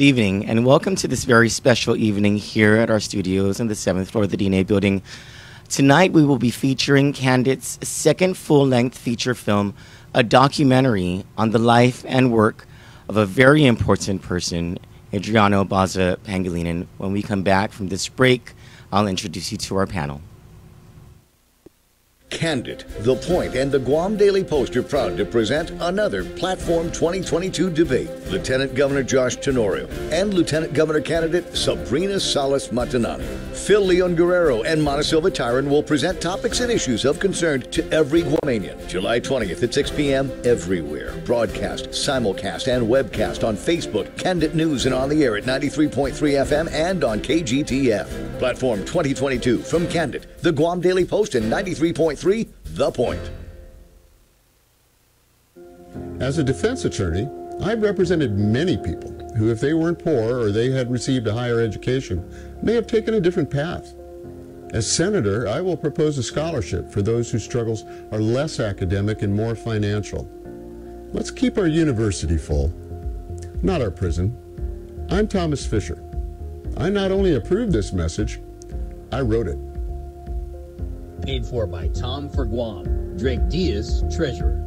Good evening, and welcome to this very special evening here at our studios on the 7th floor of the DNA building. Tonight, we will be featuring Kandit's second full-length feature film, a documentary on the life and work of a very important person, Adriano Baza Pangelinan. When we come back from this break, I'll introduce you to our panel. Kandit, The Point, and the Guam Daily Post are proud to present another Platform 2022 debate. Lieutenant Governor Josh Tenorio and Lieutenant Governor candidate Sabrina Salas Matanane. Phil Leon Guerrero and Mona Silva Tyron will present topics and issues of concern to every Guamanian. July 20th at 6 p.m. everywhere. Broadcast, simulcast, and webcast on Facebook, Kandit News, and on the air at 93.3 FM and on KGTF. Platform 2022 from Kandit, the Guam Daily Post, and 93.3 The Point. As a defense attorney, I've represented many people who, if they weren't poor or they had received a higher education, may have taken a different path. As senator, I will propose a scholarship for those whose struggles are less academic and more financial. Let's keep our university full, not our prison. I'm Thomas Fisher. I not only approved this message, I wrote it. Paid for by Tom for Guam, Drake Diaz, treasurer.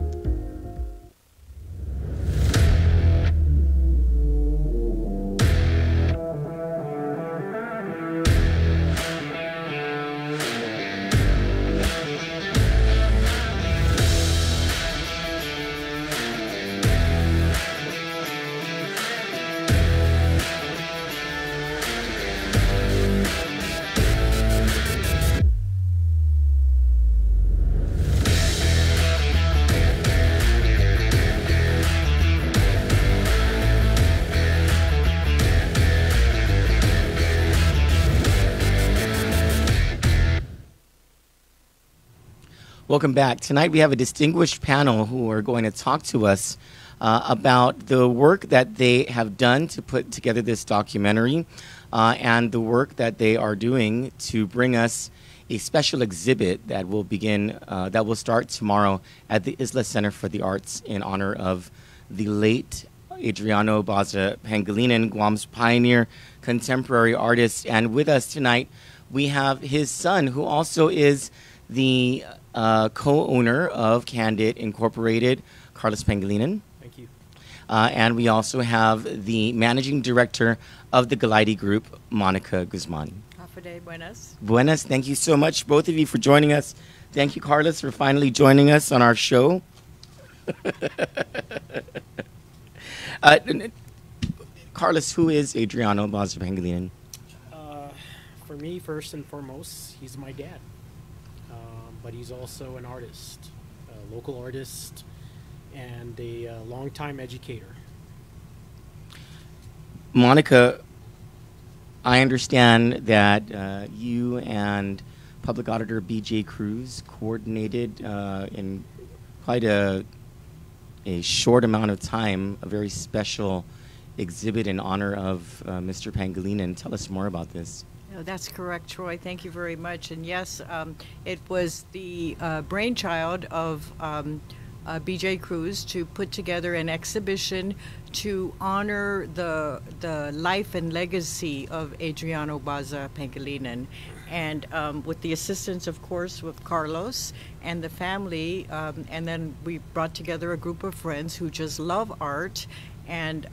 Welcome back. Tonight we have a distinguished panel who are going to talk to us about the work that they have done to put together this documentary and the work that they are doing to bring us a special exhibit that will begin, that will start tomorrow at the Isla Center for the Arts in honor of the late Adriano Baza Pangelinan, Guam's pioneer contemporary artist. And with us tonight we have his son, who also is the co-owner of Kandit Incorporated, Carlos Pangelinan. Thank you. And we also have the managing director of the Galaide Group, Monica Guzman. Buenas. Buenas. Thank you so much, both of you, for joining us. Thank you, Carlos, for finally joining us on our show. Carlos, who is Adriano Baza Pangelinan? For me, first and foremost, he's my dad. But he's also an artist, a local artist, and a longtime educator. Monica, I understand that you and Public Auditor BJ Cruz coordinated in quite a short amount of time a very special exhibit in honor of Mr. Pangelinan. Tell us more about this. Oh, that's correct, Troy. Thank you very much. And yes, it was the brainchild of BJ Cruz to put together an exhibition to honor the life and legacy of Adriano Baza Pangelinan. And with the assistance, of course, with Carlos and the family, and then we brought together a group of friends who just love art and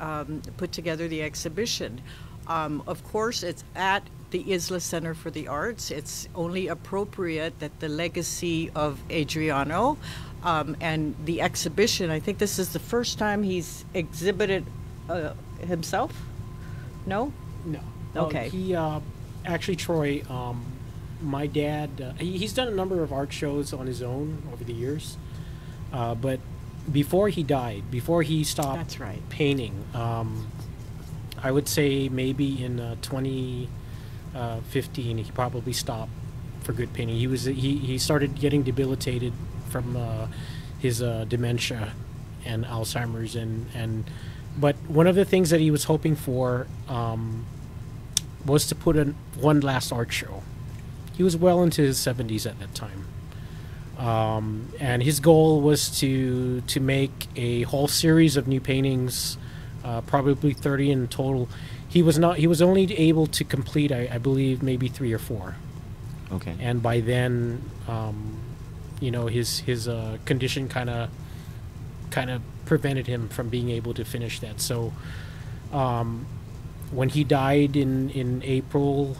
put together the exhibition. Of course, it's at the Isla Center for the Arts. It's only appropriate that the legacy of Adriano and the exhibition, I think this is the first time he's exhibited himself? No? No. Okay. He actually, Troy, my dad, he's done a number of art shows on his own over the years, but before he died, before he stopped painting, I would say maybe in 2015, he probably stopped for good painting. He was he started getting debilitated from his dementia and Alzheimer's, and but one of the things that he was hoping for was to put in one last art show. He was well into his 70s at that time, and his goal was to make a whole series of new paintings probably 30 in total. He was not. He was only able to complete, I believe, maybe 3 or 4. Okay. And by then, you know, his condition kind of prevented him from being able to finish that. So, when he died in April,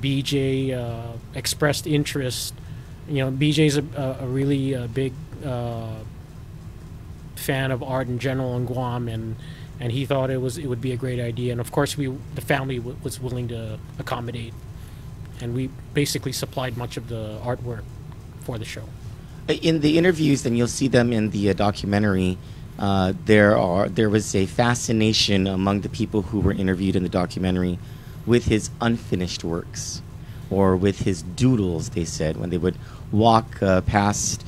BJ expressed interest. You know, BJ's a really big fan of art in general in Guam, and he thought it would be a great idea. And of course, the family was willing to accommodate, and we basically supplied much of the artwork for the show. In the interviews, and you'll see them in the documentary, there was a fascination among the people who were interviewed in the documentary with his unfinished works, or with his doodles, they said, when they would walk past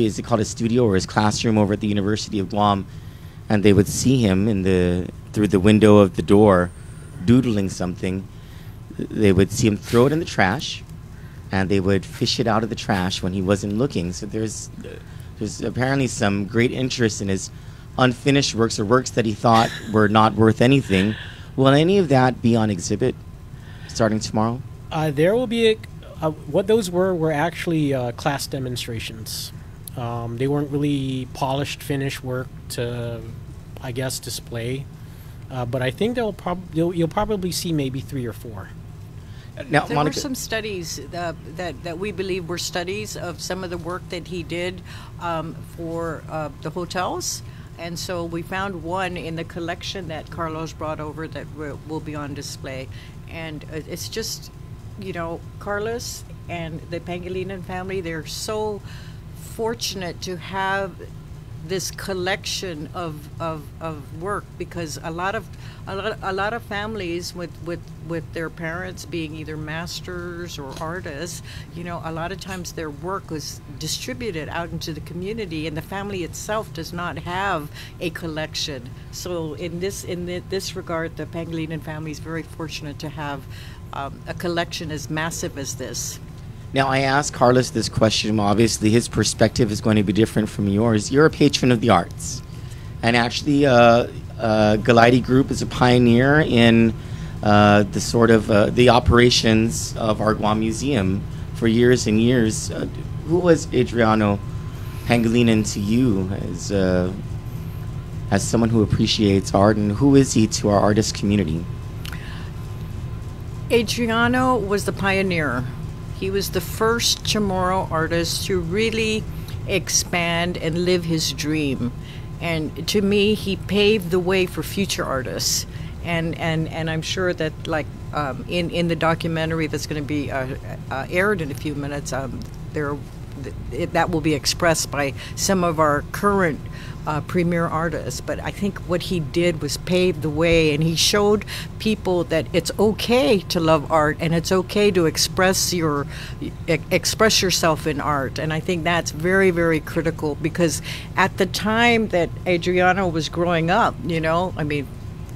is it called his studio or his classroom over at the University of Guam, and they would see him through the window of the door doodling something. They would see him throw it in the trash, and they would fish it out of the trash when he wasn't looking. So there's apparently some great interest in his unfinished works, or works that he thought were not worth anything. Will any of that be on exhibit starting tomorrow? There will be what those were actually class demonstrations. They weren't really polished, finished work to, I guess, display. But I think you'll probably see maybe 3 or 4. Now, there Monica. Were some studies that we believe were studies of some of the work that he did for the hotels. And so we found one in the collection that Carlos brought over that will be on display. And it's just, you know, Carlos and the Pangelinan family, they're so fortunate to have this collection of work, because a lot of families with their parents being either masters or artists, you know, a lot of times their work was distributed out into the community, and the family itself does not have a collection. So in this regard, the Pangelinan family is very fortunate to have a collection as massive as this. Now, I asked Carlos this question. Obviously, his perspective is going to be different from yours. You're a patron of the arts. And actually, Galaide Group is a pioneer in the sort of the operations of our Guam Museum for years and years. Who was Adriano Pangelinan to you as someone who appreciates art, and who is he to our artist community? Adriano was the pioneer. He was the first Chamorro artist to really expand and live his dream. And to me, he paved the way for future artists. And I'm sure that, like, in the documentary that's going to be aired in a few minutes, that will be expressed by some of our current premier artists. But I think what he did was pave the way, and he showed people that it's okay to love art, and it's okay to express yourself in art. And I think that's very, very critical, because at the time that Adriano was growing up, you know, I mean,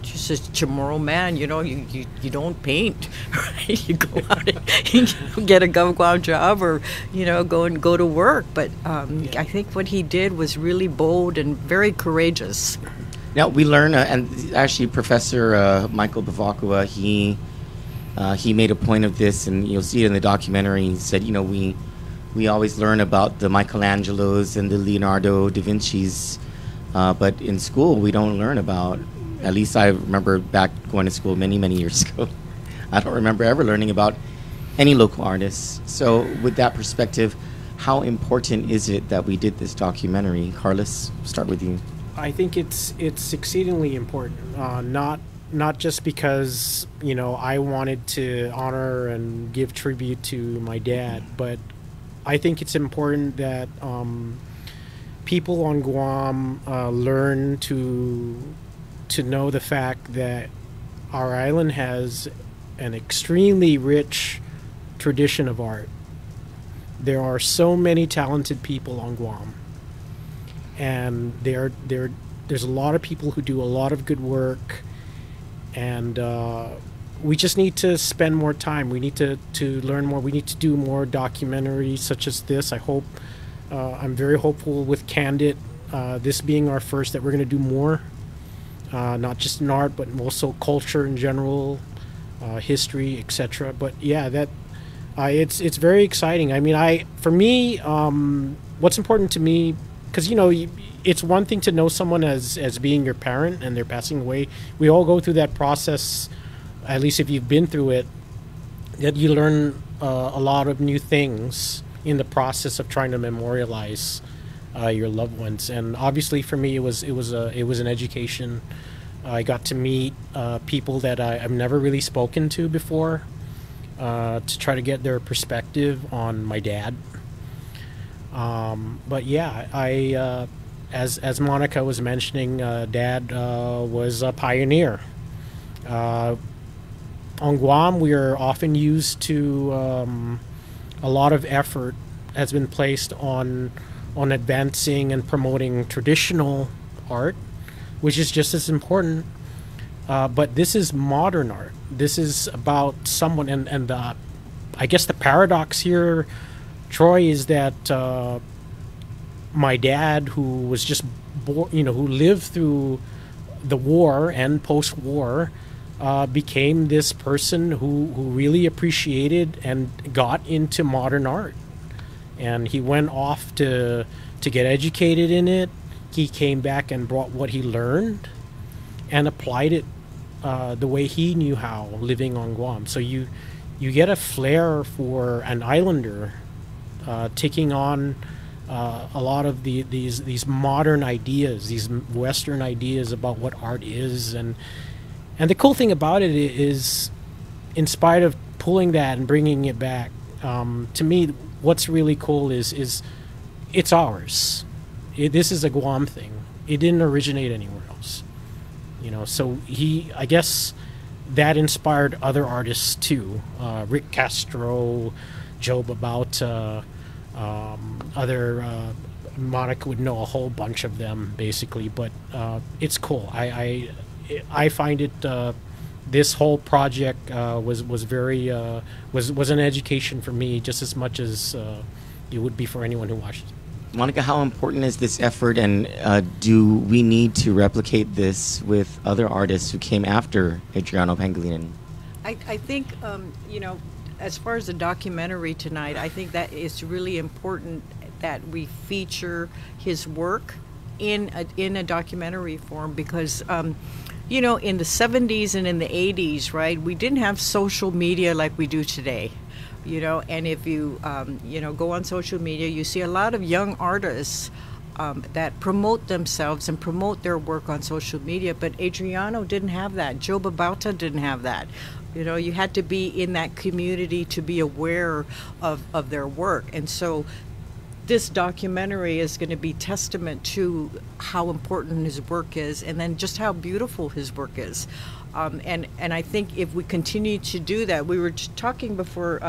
just a Chamorro man, you know, you don't paint, right? You go out and you get a gum-guam job, or, you know, go to work. But yeah. I think what he did was really bold and very courageous. Now, we learn, and actually Professor Michael Bavacqua, he made a point of this, and you'll see it in the documentary. He said, you know, we always learn about the Michelangelos and the Leonardo da Vinci's, but in school we don't learn about, at least I remember back going to school many, many years ago, I don't remember ever learning about any local artists. So with that perspective, how important is it that we did this documentary? Carlos, start with you. I think it's exceedingly important, not just because, you know, I wanted to honor and give tribute to my dad, but I think it's important that people on Guam learn to know the fact that our island has an extremely rich tradition of art. There are so many talented people on Guam, and there's a lot of people who do a lot of good work, and we just need to spend more time. We need to learn more. We need to do more documentaries such as this. I hope, I'm very hopeful with Kandit this being our first, that we're going to do more, not just in art, but also culture in general, history, etc. But yeah, that it's very exciting. I mean, for me, what's important to me, because you know, it's one thing to know someone as being your parent and they're passing away. We all go through that process, at least if you've been through it, that you learn a lot of new things in the process of trying to memorialize your loved ones. And obviously for me, it was an education. I got to meet people that I've never really spoken to before, to try to get their perspective on my dad. But yeah, as Monica was mentioning, Dad was a pioneer. On Guam, we are often used to a lot of effort has been placed on advancing and promoting traditional art, which is just as important. But this is modern art. This is about someone, and I guess the paradox here, Troy, is that my dad, who was just born, you know, who lived through the war and post-war, became this person who really appreciated and got into modern art. And he went off to get educated in it. He came back and brought what he learned and applied it the way he knew how, living on Guam. So you get a flair for an islander taking on a lot of these modern ideas, these Western ideas about what art is. And the cool thing about it is, in spite of pulling that and bringing it back, to me, what's really cool is it's ours. This is a Guam thing. It didn't originate anywhere else, you know. So I guess that inspired other artists too. Rick Castro, Joe Babauta, Monica would know a whole bunch of them basically, but it's cool. I find it this whole project was an education for me, just as much as it would be for anyone who watched it. Monica, how important is this effort, and do we need to replicate this with other artists who came after Adriano Pangelinan? I think you know, as far as the documentary tonight, I think that it's really important that we feature his work in a documentary form, because you know, in the 70s and in the 80s, right, we didn't have social media like we do today, you know. And if you you know, go on social media, you see a lot of young artists that promote themselves and promote their work on social media, but Adriano didn't have that. Joe Babauta didn't have that. You know, you had to be in that community to be aware of their work. And so this documentary is going to be testament to how important his work is, and then just how beautiful his work is. And I think if we continue to do that, we were talking before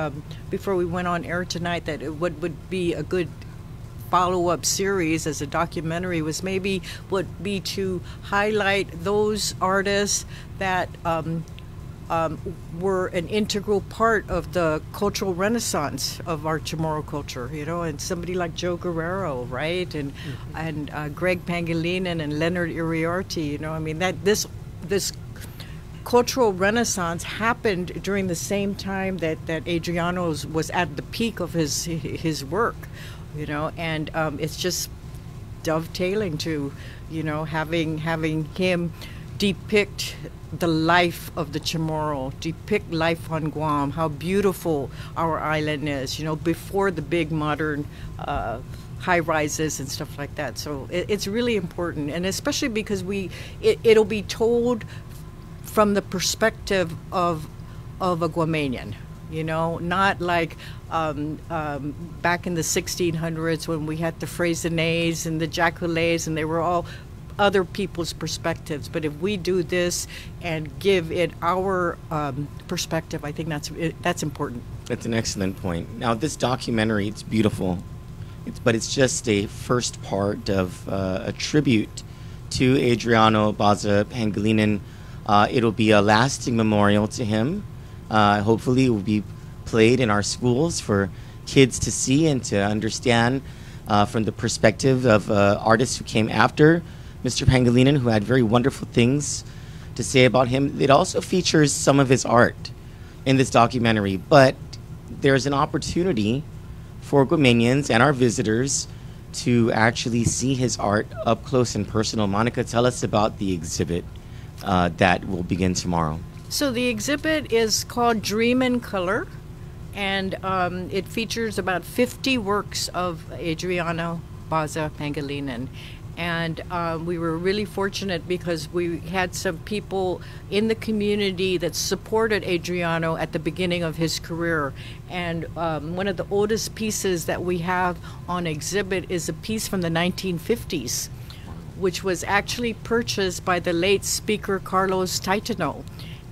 we went on air tonight that what would be a good follow-up series as a documentary was maybe would be to highlight those artists that were an integral part of the cultural renaissance of our Chamorro culture, you know, and somebody like Joe Guerrero, right, and mm-hmm. and Greg Pangelinan and Leonard Iriarte, you know, I mean, that this cultural renaissance happened during the same time that Adriano's was at the peak of his work, you know, and it's just dovetailing to, you know, having him depict the life of the Chamorro, depict life on Guam, how beautiful our island is, you know, before the big modern high-rises and stuff like that. So it's really important, and especially because it'll be told from the perspective of a Guamanian, you know, not like back in the 1600s when we had the Freycinets and the Jaculets, and they were all other people's perspectives. But if we do this and give it our perspective, I think that's important. That's an excellent point. Now, this documentary, it's beautiful, but it's just a first part of a tribute to Adriano Baza Pangelinan. It'll be a lasting memorial to him. Hopefully it will be played in our schools for kids to see and to understand from the perspective of artists who came after Mr. Pangelinan, who had very wonderful things to say about him. It also features some of his art in this documentary, but there's an opportunity for Guamanians and our visitors to actually see his art up close and personal. Monica, tell us about the exhibit that will begin tomorrow. So the exhibit is called Dream in Color, and it features about 50 works of Adriano Baza Pangelinan. And we were really fortunate because we had some people in the community that supported Adriano at the beginning of his career. And one of the oldest pieces that we have on exhibit is a piece from the 1950s, which was actually purchased by the late speaker Carlos Tenorio.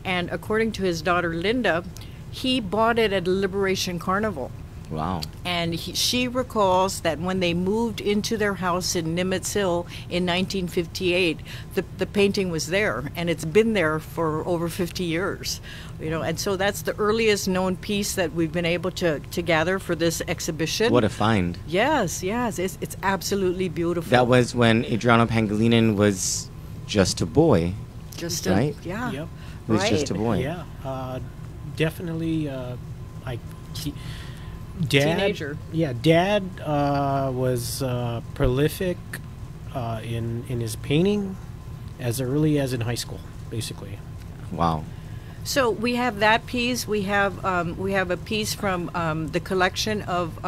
And according to his daughter Linda, he bought it at a Liberation Carnival. Wow. And she recalls that when they moved into their house in Nimitz Hill in 1958, the painting was there, and it's been there for over 50 years. You know, and so that's the earliest known piece that we've been able to gather for this exhibition. What a find. Yes, yes. It's absolutely beautiful. That was when Adriano Pangelinan was just a boy. Just a, right? Yeah. Yep. He was right. Just a boy. Yeah. Definitely, Teenager. Yeah, Dad was prolific in his painting as early as in high school, basically. Wow. So we have that piece. We have a piece from the collection of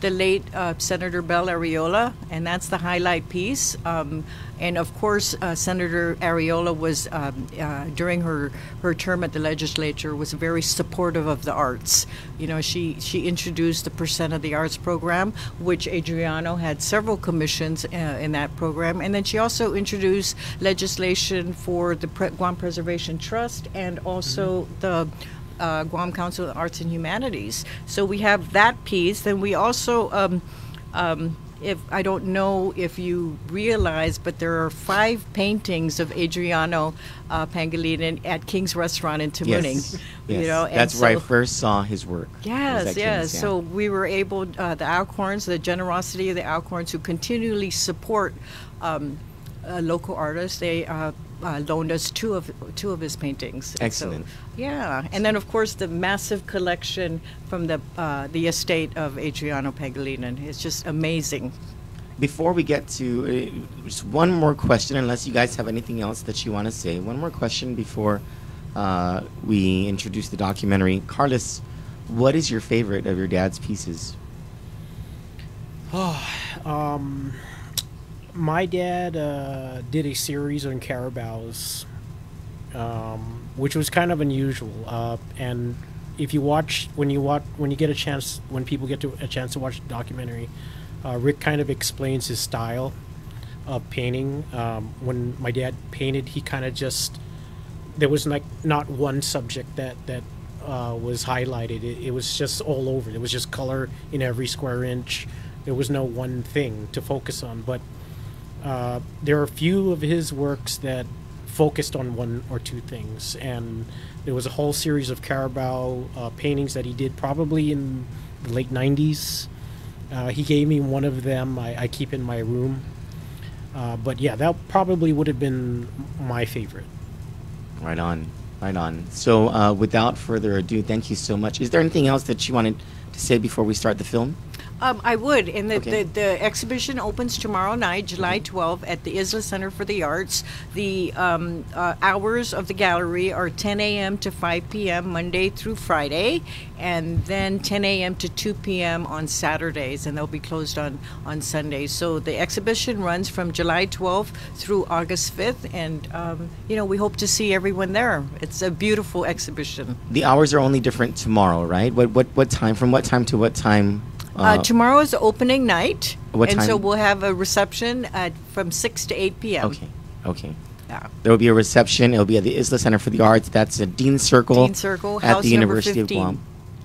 the late Senator Bell-Ariola, and that's the highlight piece. And of course, Senator Ariola was during her term at the legislature was very supportive of the arts. You know, she introduced the Percent of the Arts program, which Adriano had several commissions in that program, and then she also introduced legislation for the Guam Preservation Trust and also. So the Guam Council of Arts and Humanities. So we have that piece. Then we also, if I don't know if you realize, but there are 5 paintings of Adriano Pangelinan at King's Restaurant in Tumon. Yes, yes. You know, that's where I first saw his work. Yes, yes. Yeah. So we were able, the Alcorns, the generosity of the Alcorns, who continually support local artists. They loaned us two of his paintings. Excellent. So, yeah, and then of course the massive collection from the estate of Adriano Pangelinan. It's just amazing. Before we get to just one more question, unless you guys have anything else that you want to say, one more question before we introduce the documentary. Carlos, what is your favorite of your dad's pieces? Oh, my dad did a series on carabaos, which was kind of unusual. And if you watch, when you get a chance, when people get to a chance to watch the documentary, Rick kind of explains his style of painting. When my dad painted, he kind of just, there was like not one subject that was highlighted. It was just all over. There was just color in every square inch. There was no one thing to focus on, but there are a few of his works that focused on one or two things, and there was a whole series of carabao paintings that he did probably in the late 90s. He gave me one of them. I keep in my room. But yeah, that probably would have been my favorite. Right on, right on. So without further ado, thank you so much. Is there anything else that you wanted to say before we start the film? I would, and the exhibition opens tomorrow night, July 12th, at the Isla Center for the Arts. The hours of the gallery are 10 a.m. to 5 p.m. Monday through Friday, and then 10 a.m. to 2 p.m. on Saturdays, and they'll be closed on Sundays. So the exhibition runs from July 12th through August 5th, and you know, we hope to see everyone there. It's a beautiful exhibition. The hours are only different tomorrow, right? What time? From what time to what time? Tomorrow is opening night, and so we'll have a reception from 6 to 8 p.m. Okay, okay. Yeah. There will be a reception. It will be at the Isla Center for the Arts. That's a Dean Circle at the University of Guam.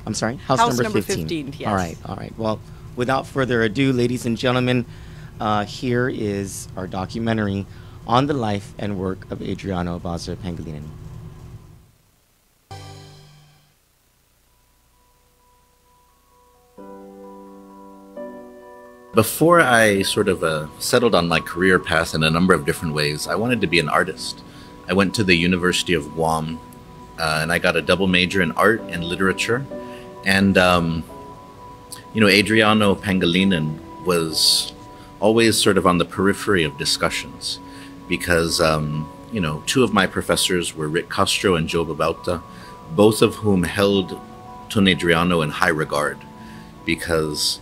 I'm sorry? House number 15, yes. All right, all right. Well, without further ado, ladies and gentlemen, here is our documentary on the life and work of Adriano Baza Pangelinan. Before I sort of settled on my career path in a number of different ways, I wanted to be an artist. I went to the University of Guam and I got a double major in art and literature. And, you know, Adriano Pangelinan was always sort of on the periphery of discussions because, you know, two of my professors were Rick Castro and Joe Babauta, both of whom held Ton Adriano in high regard because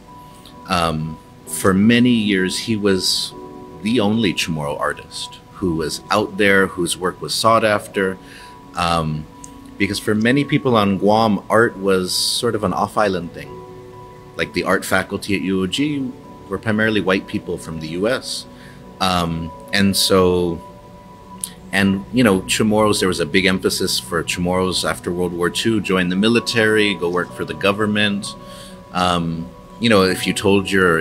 for many years, he was the only Chamorro artist who was out there, whose work was sought after. Because for many people on Guam, art was sort of an off-island thing. Like the art faculty at UOG were primarily white people from the US. And you know, Chamorros, there was a big emphasis for Chamorros after World War II, join the military, go work for the government. You know, if you told your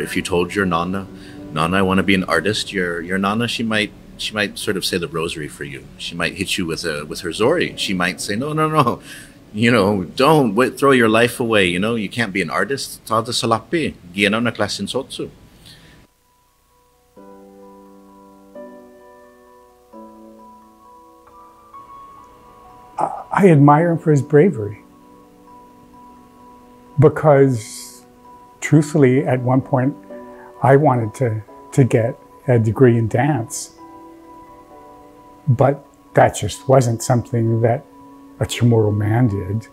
nana, I want to be an artist, your nana, she might sort of say the rosary for you. She might hit you with her zori. She might say, no, you know, don't throw your life away. You know, you can't be an artist. Tada salapi, giano na klasin sotsu. I admire him for his bravery because, truthfully, at one point, I wanted to get a degree in dance, but that just wasn't something that a Chamorro man did,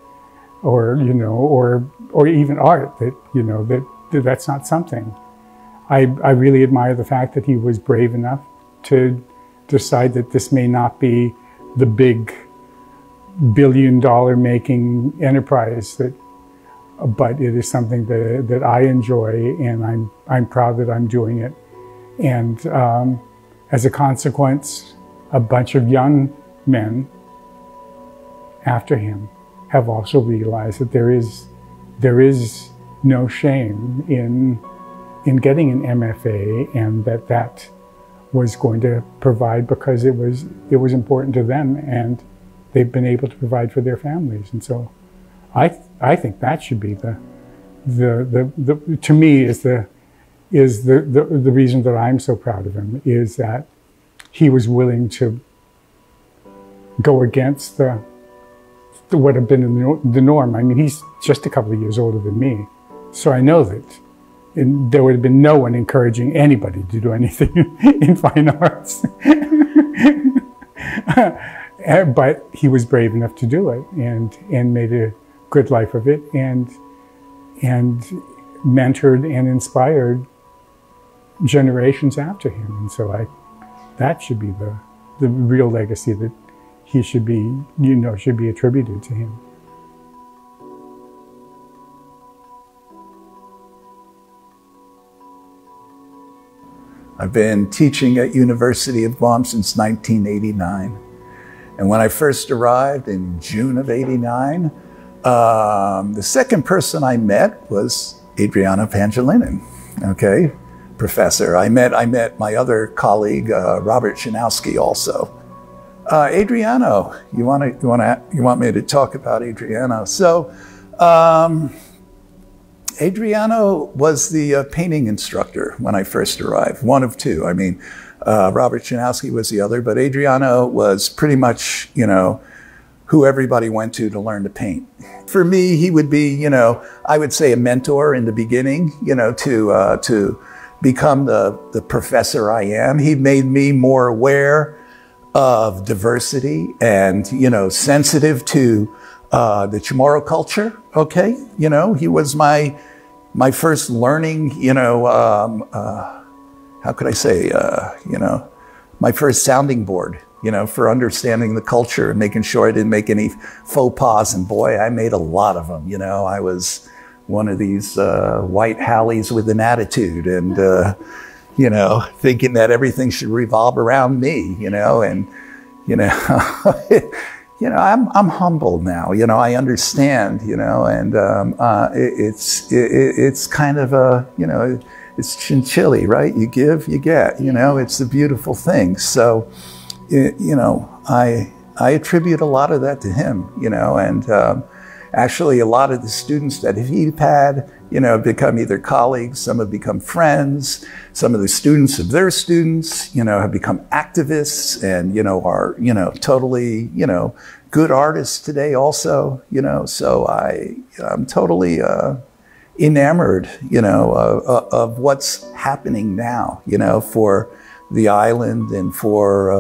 or you know, or even art. That you know that's not something. I really admire the fact that he was brave enough to decide that this may not be the big billion-dollar making enterprise that. But it is something that I enjoy, and I'm proud that I'm doing it. And as a consequence, a bunch of young men after him have also realized that there is no shame in getting an MFA, and that was going to provide because it was important to them, and they've been able to provide for their families, and so. I think that should be the to me is the reason that I'm so proud of him, is that he was willing to go against the what had been the norm. I mean, he's just a couple of years older than me, so I know that there would have been no one encouraging anybody to do anything in fine arts. But he was brave enough to do it and made a good life of it, and mentored and inspired generations after him. And so that should be the real legacy that he should be, you know, should be attributed to him. I've been teaching at University of Guam since 1989. And when I first arrived in June of '89, the second person I met was Adriano Pangelinan, okay, professor. I met my other colleague, Robert Chinowski, also. Adriano, you want me to talk about Adriano? So, Adriano was the painting instructor when I first arrived, one of two. I mean, Robert Chinowski was the other, but Adriano was pretty much, you know, who everybody went to learn to paint. For me, he would be, you know, I would say a mentor in the beginning, you know, to become the professor I am. He made me more aware of diversity and, you know, sensitive to the Chamorro culture, okay? You know, he was my first learning, you know, how could I say, you know, my first sounding board, you know, for understanding the culture and making sure I didn't make any faux pas. And boy, I made a lot of them, you know. I was one of these white hallies with an attitude and, you know, thinking that everything should revolve around me, you know, and, you know, you know, I'm humble now, you know, I understand, you know, and it's kind of a, you know, it's chinchilly, right? You give, you get, you know, it's a beautiful thing. So, you know, I attribute a lot of that to him, you know, and Actually, a lot of the students that he had, you know, become either colleagues, some have become friends, some of the students of their students, you know, have become activists and, you know, are, you know, totally, you know, good artists today also, you know, so I'm totally enamored, you know, of what's happening now, you know, for the island and for,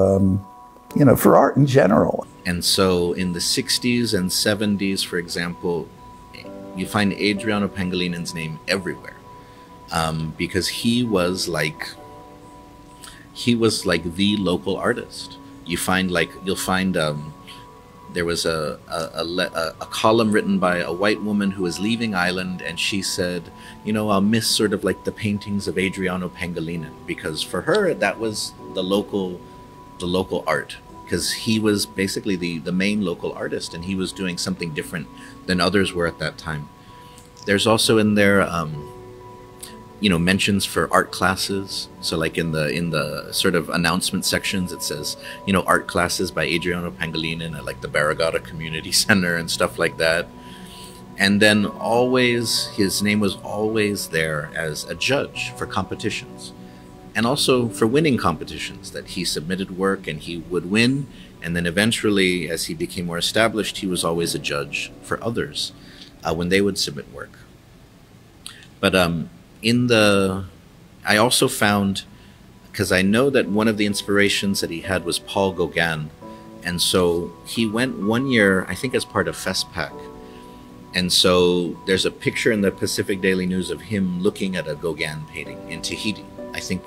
you know, for art in general. And so in the 60s and 70s, for example, you find Adriano Pangelinan's name everywhere because he was like the local artist. You find like, you'll find there was a column written by a white woman who was leaving Ireland, and she said, you know, I'll miss sort of like the paintings of Adriano Pangelinan, because for her that was the local art, because he was basically the main local artist, and he was doing something different than others were at that time. There's also in there, you know, mentions for art classes. So like in the sort of announcement sections, it says, you know, art classes by Adriano Pangelinan at like the Barragata Community Center and stuff like that. And then always, his name was always there as a judge for competitions. And also for winning competitions, that he submitted work and he would win. And then eventually, as he became more established, he was always a judge for others when they would submit work. But I also found, because I know that one of the inspirations that he had was Paul Gauguin. And so he went one year, I think as part of FESPAC. And so there's a picture in the Pacific Daily News of him looking at a Gauguin painting in Tahiti. I think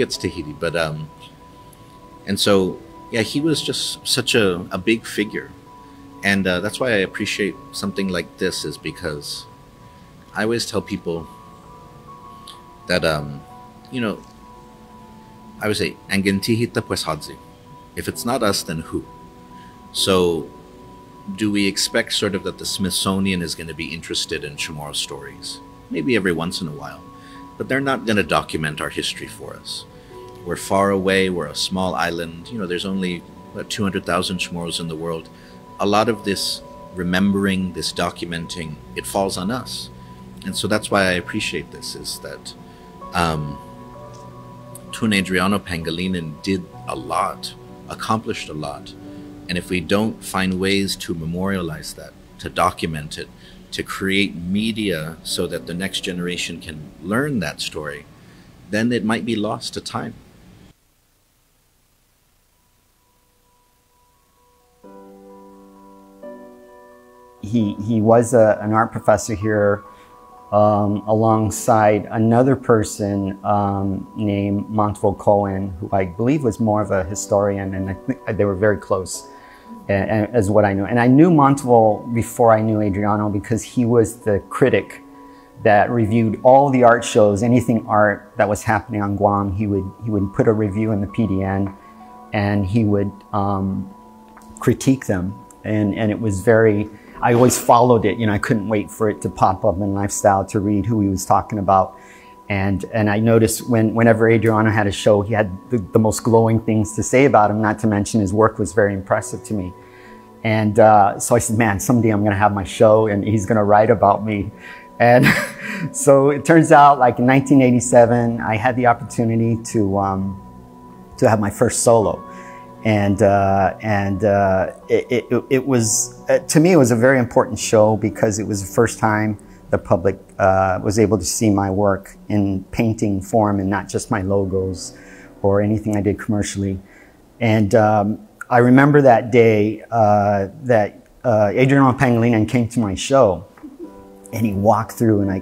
it's Tahiti, but and so yeah, he was just such a big figure, and that's why I appreciate something like this, is because I always tell people that you know, I would say "Angentihita pueshadzi." If it's not us, then who? So, do we expect sort of that the Smithsonian is going to be interested in Chamorro stories? Maybe every once in a while. But they're not going to document our history for us. We're far away. We're a small island. You know, there's only about 200,000 Chamorros in the world. A lot of this remembering, this documenting, it falls on us. And so that's why I appreciate this, is that Tun Adriano Pangelinan did a lot, accomplished a lot. And if we don't find ways to memorialize that, to document it, to create media so that the next generation can learn that story, then it might be lost to time. He was an art professor here alongside another person named Montvel Cohen, who I believe was more of a historian, and I think they were very close. And as what I knew. And I knew Montvel before I knew Adriano, because he was the critic that reviewed all the art shows, anything art that was happening on Guam. He would put a review in the PDN, and he would critique them. And it was very, I always followed it. You know, I couldn't wait for it to pop up in Lifestyle to read who he was talking about. And I noticed whenever Adriano had a show, he had the most glowing things to say about him, not to mention his work was very impressive to me. And so I said, man, someday I'm going to have my show and he's going to write about me. And so it turns out, like in 1987, I had the opportunity to have my first solo. It was, to me, it was a very important show, because it was the first time the public was able to see my work in painting form and not just my logos or anything I did commercially. And I remember that day that Adriano Pangelinan came to my show, and he walked through, and I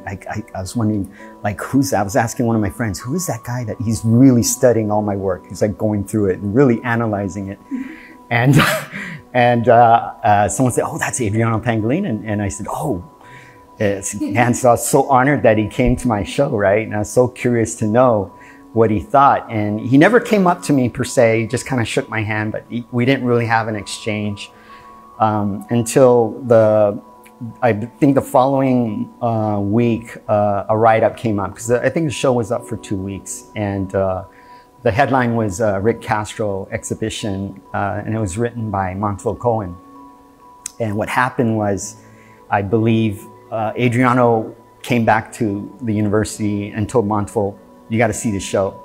was wondering, like, who's that? I was asking one of my friends, who is that guy that he's really studying all my work? He's like going through it and really analyzing it. And someone said, oh, that's Adriano Pangelinan. And I said, oh. And so I was so honored that he came to my show, right? And I was so curious to know what he thought. And he never came up to me per se, he just kind of shook my hand, but we didn't really have an exchange until I think the following week, a write-up came up, because I think the show was up for 2 weeks. And the headline was Rick Castro exhibition, and it was written by Montvel Cohen. And what happened was, I believe Adriano came back to the university and told Montvel, you got to see the show.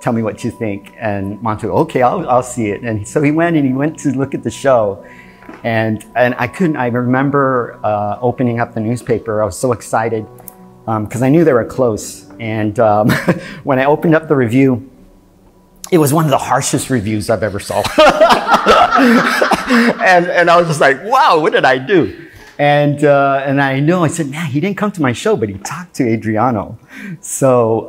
Tell me what you think. And Montvel, okay, I'll see it. And so he went to look at the show. And I remember opening up the newspaper. I was so excited because I knew they were close. And when I opened up the review, it was one of the harshest reviews I've ever saw. and I was just like, wow, what did I do? And I know, I said, man, he didn't come to my show, but he talked to Adriano. So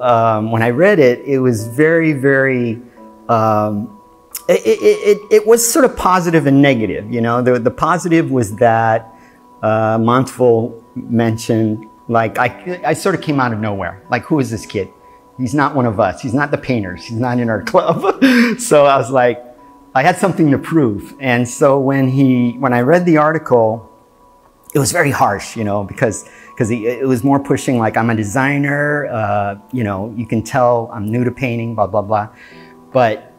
when I read it, it was very, very, it was sort of positive and negative, you know? The positive was that Montvel mentioned, like, I sort of came out of nowhere. Like, who is this kid? He's not one of us. He's not the painters. He's not in our club. So I was like, I had something to prove. And so when I read the article, it was very harsh, you know, because it was more pushing like, I'm a designer, you know, you can tell I'm new to painting, blah, blah, blah. But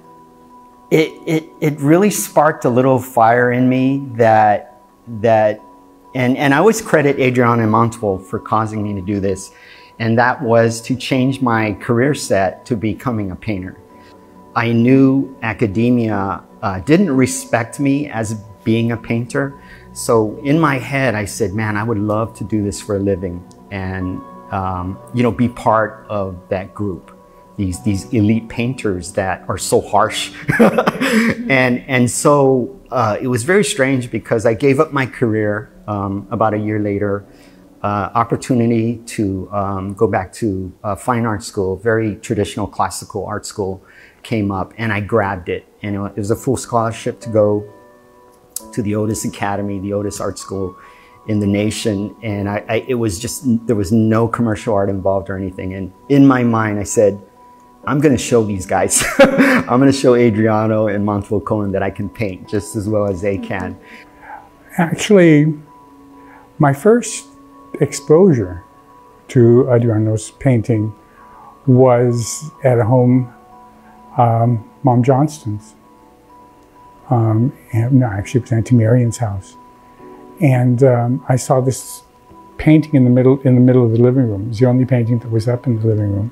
it really sparked a little fire in me and I always credit Adriano and Montvel for causing me to do this. And that was to change my career set to becoming a painter. I knew academia didn't respect me as being a painter. So in my head, I said, man, I would love to do this for a living and, you know, be part of that group, these elite painters that are so harsh. And so it was very strange because I gave up my career about a year later, opportunity to go back to fine art school, very traditional classical art school came up and I grabbed it. And it was a full scholarship to go to the Otis Academy, the Otis Art School in the nation. And it was just, there was no commercial art involved or anything. And in my mind, I said, I'm gonna show these guys. I'm gonna show Adriano and Montvel Cohen that I can paint just as well as they can. Actually, my first exposure to Adriano's painting was at home, Mom Johnston's. No, actually it was Auntie Marian's house. And I saw this painting in the middle of the living room. It was the only painting that was up in the living room.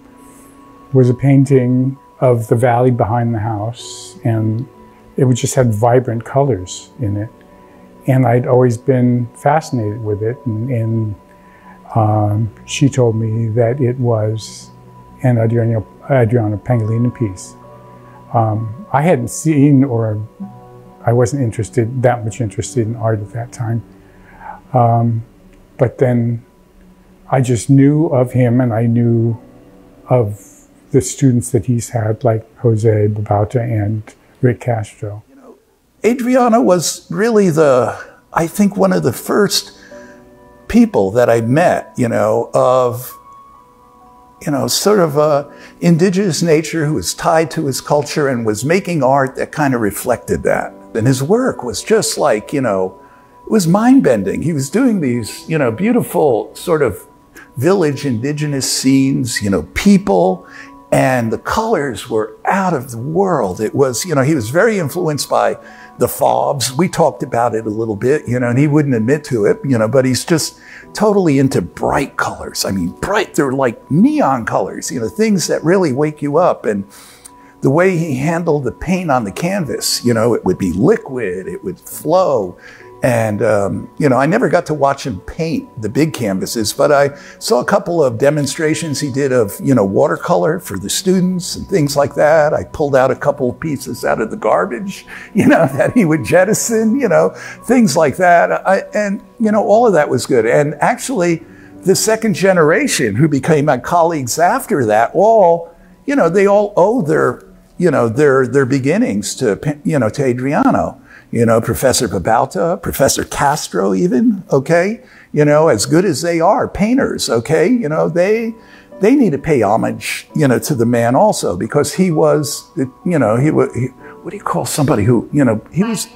It was a painting of the valley behind the house, and it just had vibrant colors in it. And I'd always been fascinated with it, and she told me that it was an Adriano Pangelinan piece. I hadn't seen, or I wasn't interested, that much interested in art at that time. But then I just knew of him and I knew of the students that he's had, like Jose Babauta and Rick Castro. You know, Adriano was really I think one of the first people that I met, you know, of sort of a indigenous nature who was tied to his culture and was making art that kind of reflected that. And his work was just like, you know, it was mind-bending. He was doing these, you know, beautiful sort of village indigenous scenes, you know, people, and the colors were out of the world. It was, you know, he was very influenced by the Fobs. We talked about it a little bit, you know, and he wouldn't admit to it, you know, but he's just totally into bright colors. I mean, bright, they're like neon colors, you know, things that really wake you up. And the way he handled the paint on the canvas, you know, it would be liquid, it would flow. And, you know, I never got to watch him paint the big canvases, but I saw a couple of demonstrations he did of, you know, watercolor for the students and things like that. I pulled out a couple of pieces out of the garbage, you know, that he would jettison, you know, things like that. And, you know, all of that was good. And actually, the second generation who became my colleagues after that, all, you know, they all owe their, you know, their beginnings to, you know, to Adriano. You know, Professor Babauta, Professor Castro even, okay? You know, as good as they are, painters, okay? You know, they need to pay homage, you know, to the man also, because he was, you know, what do you call somebody who, you know, he was,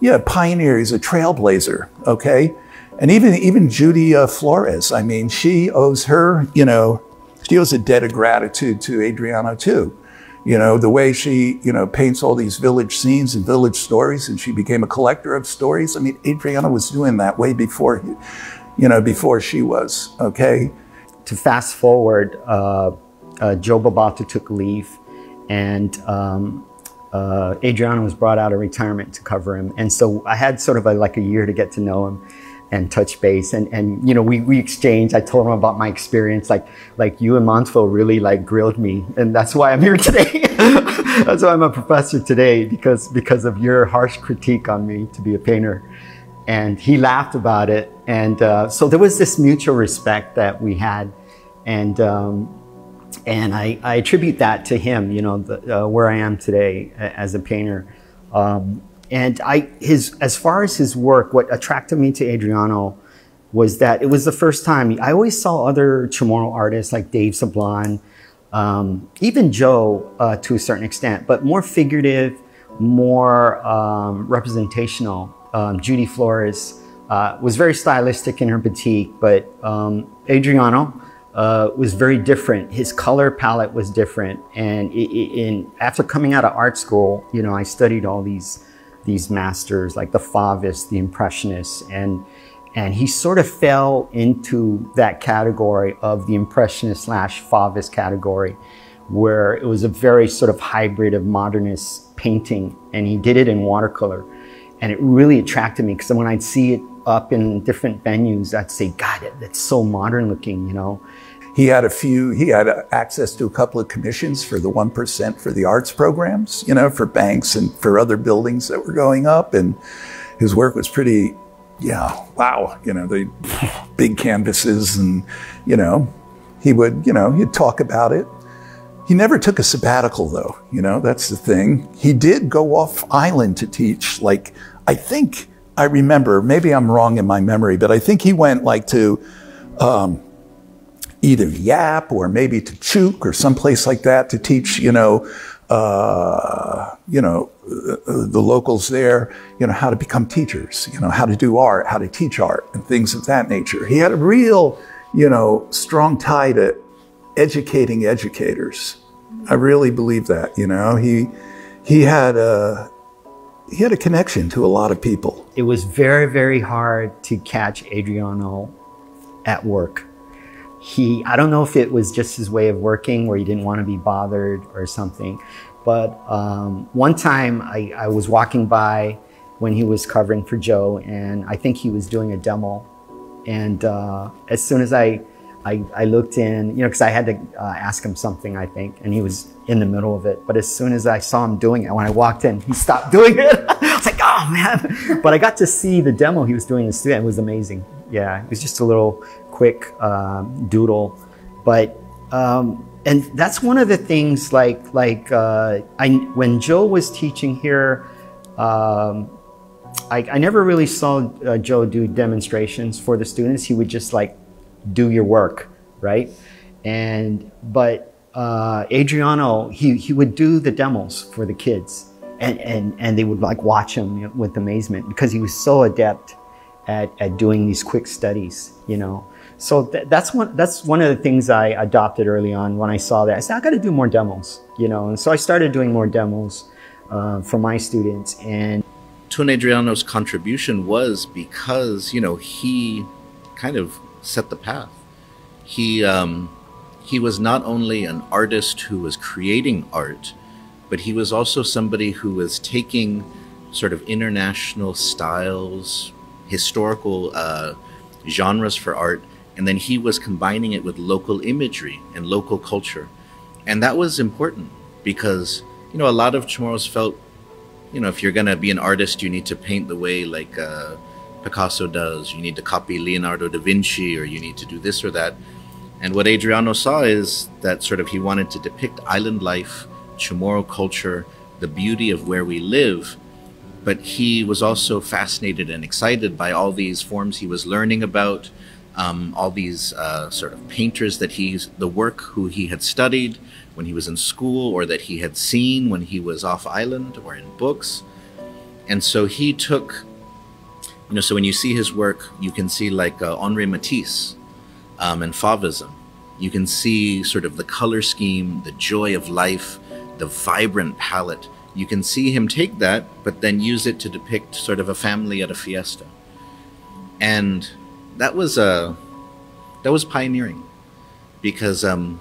yeah, pioneer, he's a trailblazer, okay? And even Judy Flores, I mean, she owes her, you know, she owes a debt of gratitude to Adriano too. You know, the way she, you know, paints all these village scenes and village stories, and she became a collector of stories. I mean, Adriano was doing that way before, you know, before she was, okay? To fast forward, Joe Babauta took leave, and Adriano was brought out of retirement to cover him. And so I had sort of like a year to get to know him and touch base, and you know, we exchanged. I told him about my experience, like you and Montvel really like grilled me, and that's why I'm here today. That's why I'm a professor today, because of your harsh critique on me to be a painter. And he laughed about it, and so there was this mutual respect that we had, and I attribute that to him, you know, where I am today as a painter. And as far as his work, what attracted me to Adriano was that it was the first time. I always saw other Chamorro artists like Dave Sablon, even Joe to a certain extent, but more figurative, more representational. Judy Flores was very stylistic in her boutique, but Adriano was very different. His color palette was different. And after coming out of art school, you know, I studied all these masters like the Fauvists, the Impressionists, and he sort of fell into that category of the Impressionist / Fauvist category, where it was a very sort of hybrid of modernist painting, and he did it in watercolor. And it really attracted me, because when I'd see it up in different venues, I'd say, God, that's so modern looking, you know. He had access to a couple of commissions for the 1% for the arts programs, you know, for banks and for other buildings that were going up. And his work was pretty, yeah, wow. You know, the big canvases, and, you know, he'd talk about it. He never took a sabbatical though, you know, that's the thing. He did go off island to teach, like, I remember, maybe I'm wrong in my memory, but I think he went like to, either Yap or maybe to Chuuk or someplace like that to teach, the locals there, you know, how to become teachers, you know, how to do art, how to teach art and things of that nature. He had a real, you know, strong tie to educating educators. I really believe that, you know, he had a connection to a lot of people. It was very, very hard to catch Adriano at work. I don't know if it was just his way of working, where he didn't want to be bothered or something, but one time I was walking by when he was covering for Joe, and I think he was doing a demo. And as soon as I looked in, you know, because I had to ask him something, I think, and he was in the middle of it. But as soon as I saw him doing it, when I walked in, he stopped doing it. I was like, oh man. But I got to see the demo he was doing in the studio. It was amazing. Yeah, it was just a little quick doodle, but and that's one of the things. When Joe was teaching here, I never really saw Joe do demonstrations for the students. He would just like, do your work, right? But Adriano, he would do the demos for the kids, and they would like watch him with amazement, because he was so adept at doing these quick studies, you know. So that's one of the things I adopted early on when I saw that. I said, I got to do more demos, you know. And so I started doing more demos for my students. And Tun Adriano's contribution was because, you know, he kind of set the path. He was not only an artist who was creating art, but he was also somebody who was taking sort of international styles, historical genres for art, and then he was combining it with local imagery and local culture. And that was important because, you know, a lot of Chamorros felt, you know, if you're going to be an artist, you need to paint the way like Picasso does, you need to copy Leonardo da Vinci, or you need to do this or that. And what Adriano saw is that sort of he wanted to depict island life, Chamorro culture, the beauty of where we live, but he was also fascinated and excited by all these forms he was learning about, all these sort of painters that who he had studied when he was in school, or that he had seen when he was off island or in books. And so he took, you know, so when you see his work, you can see like Henri Matisse and Fauvism. You can see sort of the color scheme, the joy of life, the vibrant palette. You can see him take that, but then use it to depict sort of a family at a fiesta. And that was pioneering, because in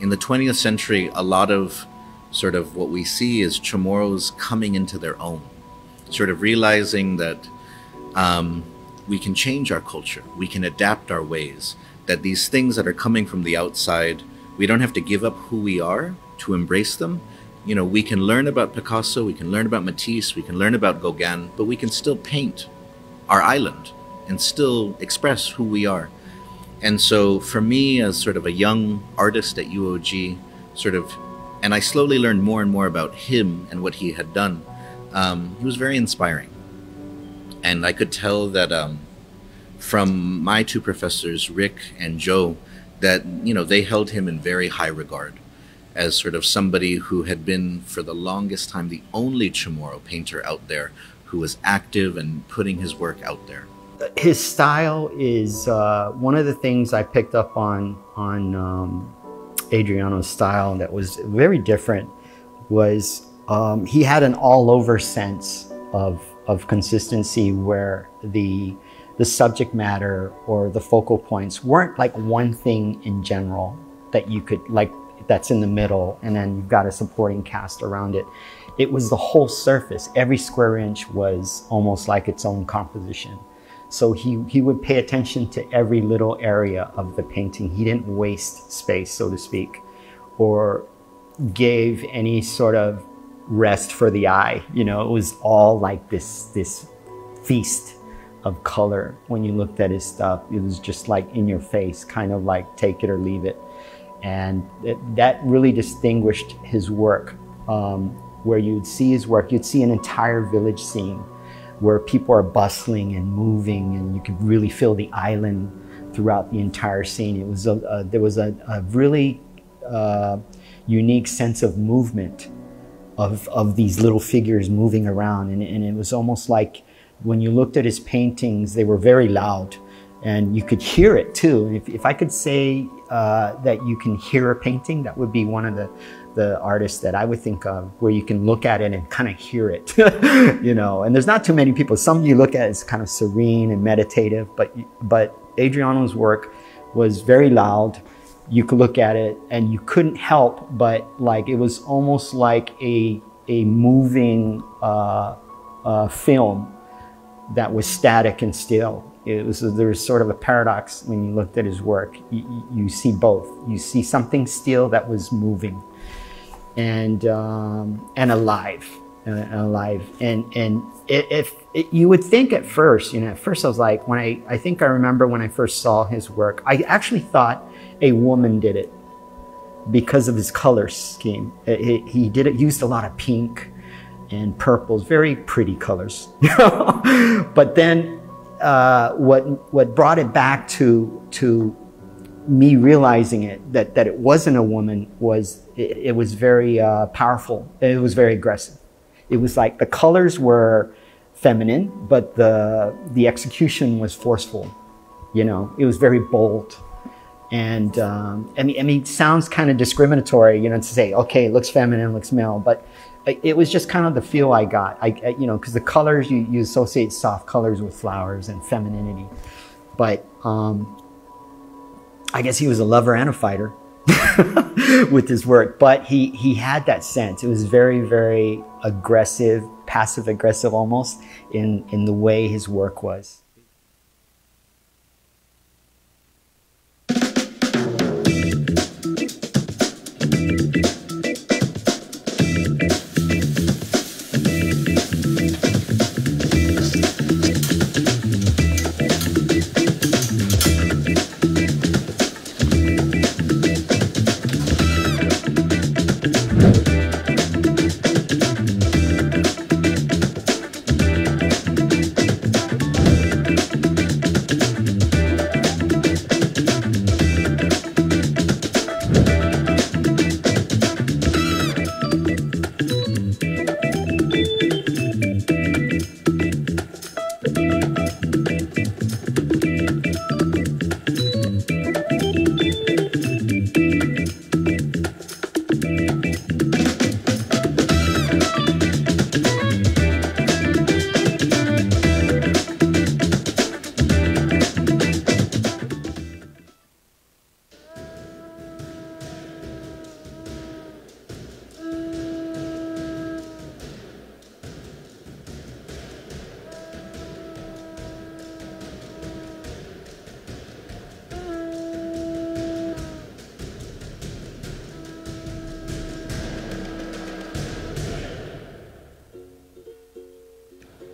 the 20th century, a lot of sort of what we see is Chamorros coming into their own, sort of realizing that we can change our culture, we can adapt our ways, that these things that are coming from the outside, we don't have to give up who we are to embrace them. You know, we can learn about Picasso, we can learn about Matisse, we can learn about Gauguin, but we can still paint our island and still express who we are. And so for me, as sort of a young artist at UOG, sort of, and I slowly learned more and more about him and what he had done. He was very inspiring. And I could tell that from my two professors, Rick and Joe, that, you know, they held him in very high regard as sort of somebody who had been for the longest time the only Chamorro painter out there who was active and putting his work out there. His style is one of the things I picked up on Adriano's style that was very different was he had an all-over sense of consistency where the subject matter or the focal points weren't like one thing in general that you could like that's in the middle and then you've got a supporting cast around it. It was the whole surface. Every square inch was almost like its own composition. So he would pay attention to every little area of the painting. He didn't waste space, so to speak, or gave any sort of rest for the eye. You know, it was all like this feast of color. When you looked at his stuff, it was just like in your face, kind of like take it or leave it. And that really distinguished his work. Where you'd see his work, you'd see an entire village scene where people are bustling and moving, and you could really feel the island throughout the entire scene. It was there was a really unique sense of movement of these little figures moving around, and it was almost like when you looked at his paintings, they were very loud, and you could hear it too. And if I could say that you can hear a painting, that would be one of the artists that I would think of, where you can look at it and kind of hear it, you know. And there's not too many people. Some you look at as kind of serene and meditative, but Adriano's work was very loud. You could look at it and you couldn't help but like it was almost like a moving film that was static and still. It was, there was sort of a paradox when you looked at his work. You see both. You see something still that was moving and alive, and if you would think at first, you know, at first I was like, when I think I remember when I first saw his work, I actually thought a woman did it because of his color scheme. He did it, used a lot of pink and purples, very pretty colors. But then what brought it back to me realizing it that it wasn't a woman was it was very powerful. It was very aggressive. It was like the colors were feminine, but the execution was forceful. You know, it was very bold. And I mean, it sounds kind of discriminatory, you know, to say, okay, it looks feminine, looks male, but it was just kind of the feel I got. You know, because the colors you associate soft colors with flowers and femininity, but I guess he was a lover and a fighter with his work, but he had that sense. It was very, very aggressive, passive aggressive almost in the way his work was.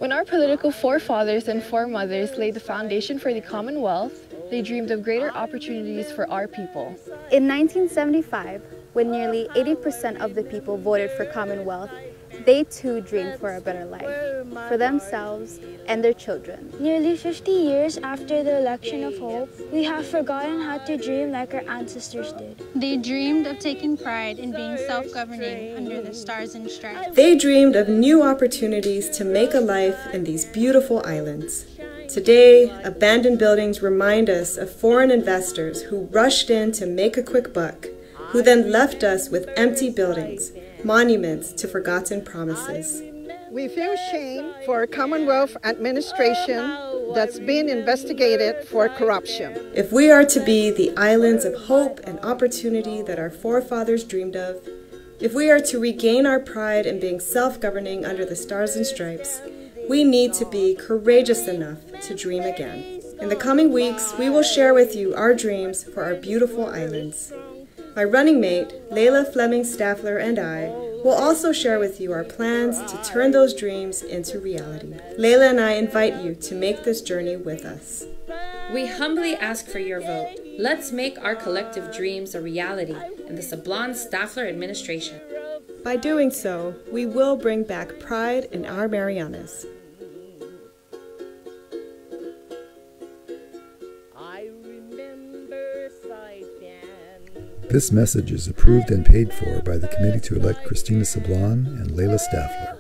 When our political forefathers and foremothers laid the foundation for the Commonwealth, they dreamed of greater opportunities for our people. In 1975, when nearly 80% of the people voted for Commonwealth, they too dreamed for a better life, for themselves and their children. Nearly 50 years after the election of hope, we have forgotten how to dream like our ancestors did. They dreamed of taking pride in being self-governing under the stars and stripes. They dreamed of new opportunities to make a life in these beautiful islands. Today, abandoned buildings remind us of foreign investors who rushed in to make a quick buck, who then left us with empty buildings, monuments to forgotten promises. We feel shame for a Commonwealth administration that's been investigated for corruption. If we are to be the islands of hope and opportunity that our forefathers dreamed of, if we are to regain our pride in being self-governing under the stars and stripes, we need to be courageous enough to dream again. In the coming weeks, we will share with you our dreams for our beautiful islands. My running mate, Layla Fleming Staffler, and I will also share with you our plans to turn those dreams into reality. Layla and I invite you to make this journey with us. We humbly ask for your vote. Let's make our collective dreams a reality in the Sablon Staffler administration. By doing so, we will bring back pride in our Marianas. This message is approved and paid for by the committee to elect Christina Sablon and Layla Staffler.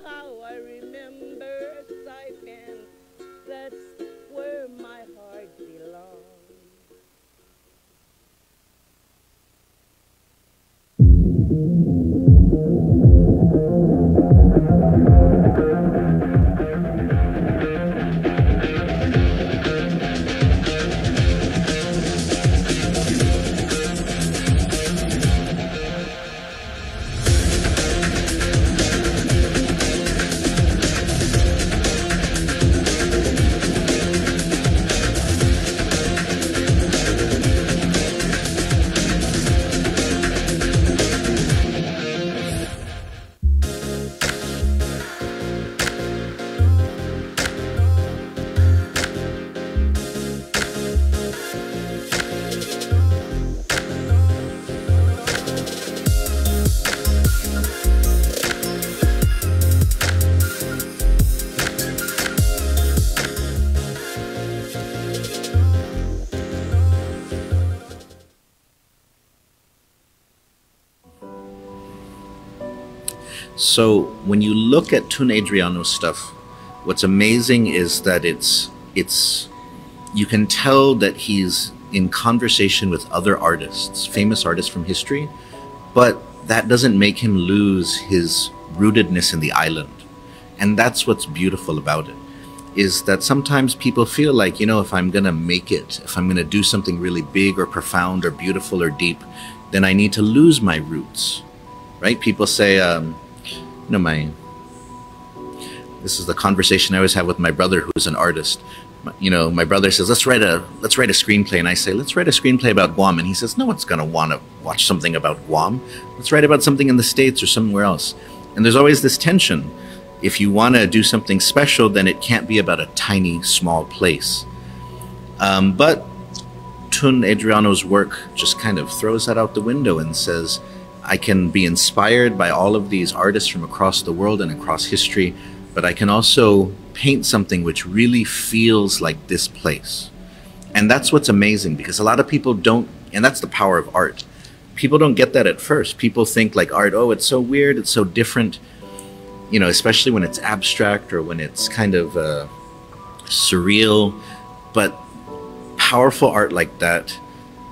So when you look at Tun Adriano's stuff, what's amazing is that it's you can tell that he's in conversation with other artists, famous artists from history, but that doesn't make him lose his rootedness in the island. And that's what's beautiful about it, is that sometimes people feel like, you know, if I'm gonna make it, if I'm gonna do something really big or profound or beautiful or deep, then I need to lose my roots, right? People say, you know, this is the conversation I always have with my brother, who's an artist. You know, my brother says, let's write a screenplay, and I say, let's write a screenplay about Guam, and he says, no one's gonna want to watch something about Guam. Let's write about something in the States or somewhere else. And there's always this tension. If you want to do something special, then it can't be about a tiny, small place. But Tun Adriano's work just kind of throws that out the window and says, I can be inspired by all of these artists from across the world and across history, but I can also paint something which really feels like this place. And that's what's amazing, because a lot of people don't, and that's the power of art. People don't get that at first. People think like art, oh, it's so weird, it's so different, you know, especially when it's abstract or when it's kind of surreal. But powerful art like that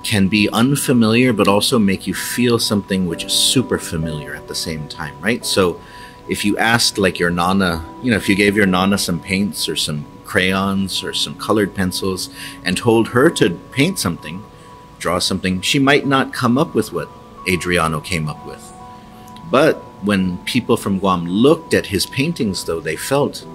can be unfamiliar, but also make you feel something which is super familiar at the same time, right? So if you asked like your Nana, you know, if you gave your Nana some paints or some crayons or some colored pencils and told her to paint something, draw something, she might not come up with what Adriano came up with. But when people from Guam looked at his paintings, though, they felt,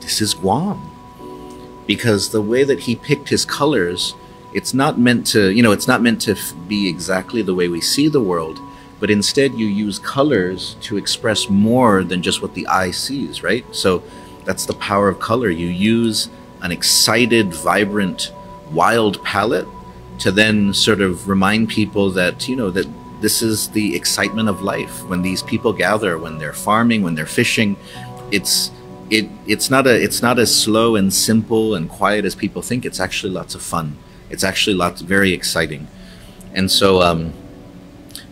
this is Guam. Because the way that he picked his colors, it's not meant to, you know, it's not meant to be exactly the way we see the world, but instead you use colors to express more than just what the eye sees, right? So That's the power of color. You use an excited, vibrant, wild palette to then sort of remind people that, you know, that this is the excitement of life. When these people gather, when they're farming, when they're fishing, it's not as slow and simple and quiet as people think. It's actually lots of fun. It's actually very exciting. And so,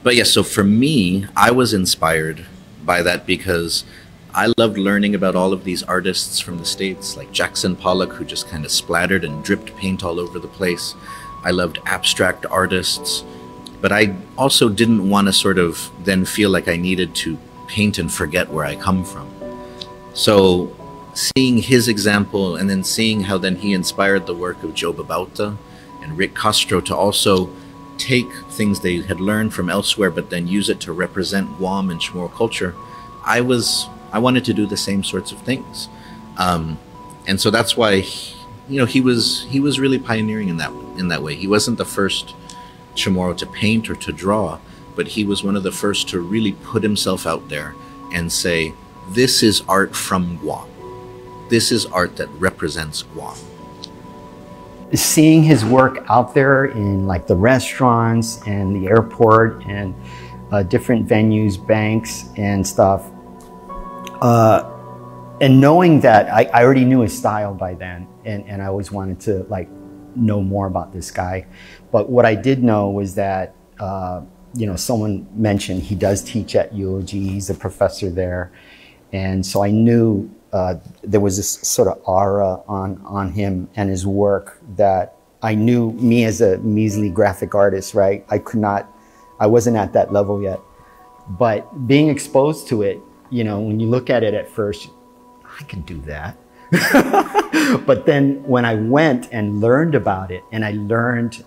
but yeah, so for me, I was inspired by that because I loved learning about all of these artists from the States, like Jackson Pollock, who just kind of splattered and dripped paint all over the place. I loved abstract artists, but I also didn't want to sort of then feel like I needed to paint and forget where I come from. So seeing his example and then seeing how then he inspired the work of Joe Babauta and Rick Castro to also take things they had learned from elsewhere, but then use it to represent Guam and Chamorro culture, I wanted to do the same sorts of things. And so that's why he was really pioneering in that way. He wasn't the first Chamorro to paint or to draw, but he was one of the first to really put himself out there and say, this is art from Guam. This is art that represents Guam. Seeing his work out there in like the restaurants and the airport and different venues, banks and stuff, and knowing that I already knew his style by then, and I always wanted to like know more about this guy. But what I did know was that, you know, someone mentioned he does teach at UOG, he's a professor there. And so I knew there was this sort of aura on him and his work that I knew, me as a measly graphic artist, right? I wasn't at that level yet. But being exposed to it, you know, when you look at it at first, I can do that. But then when I went and learned about it, and I learned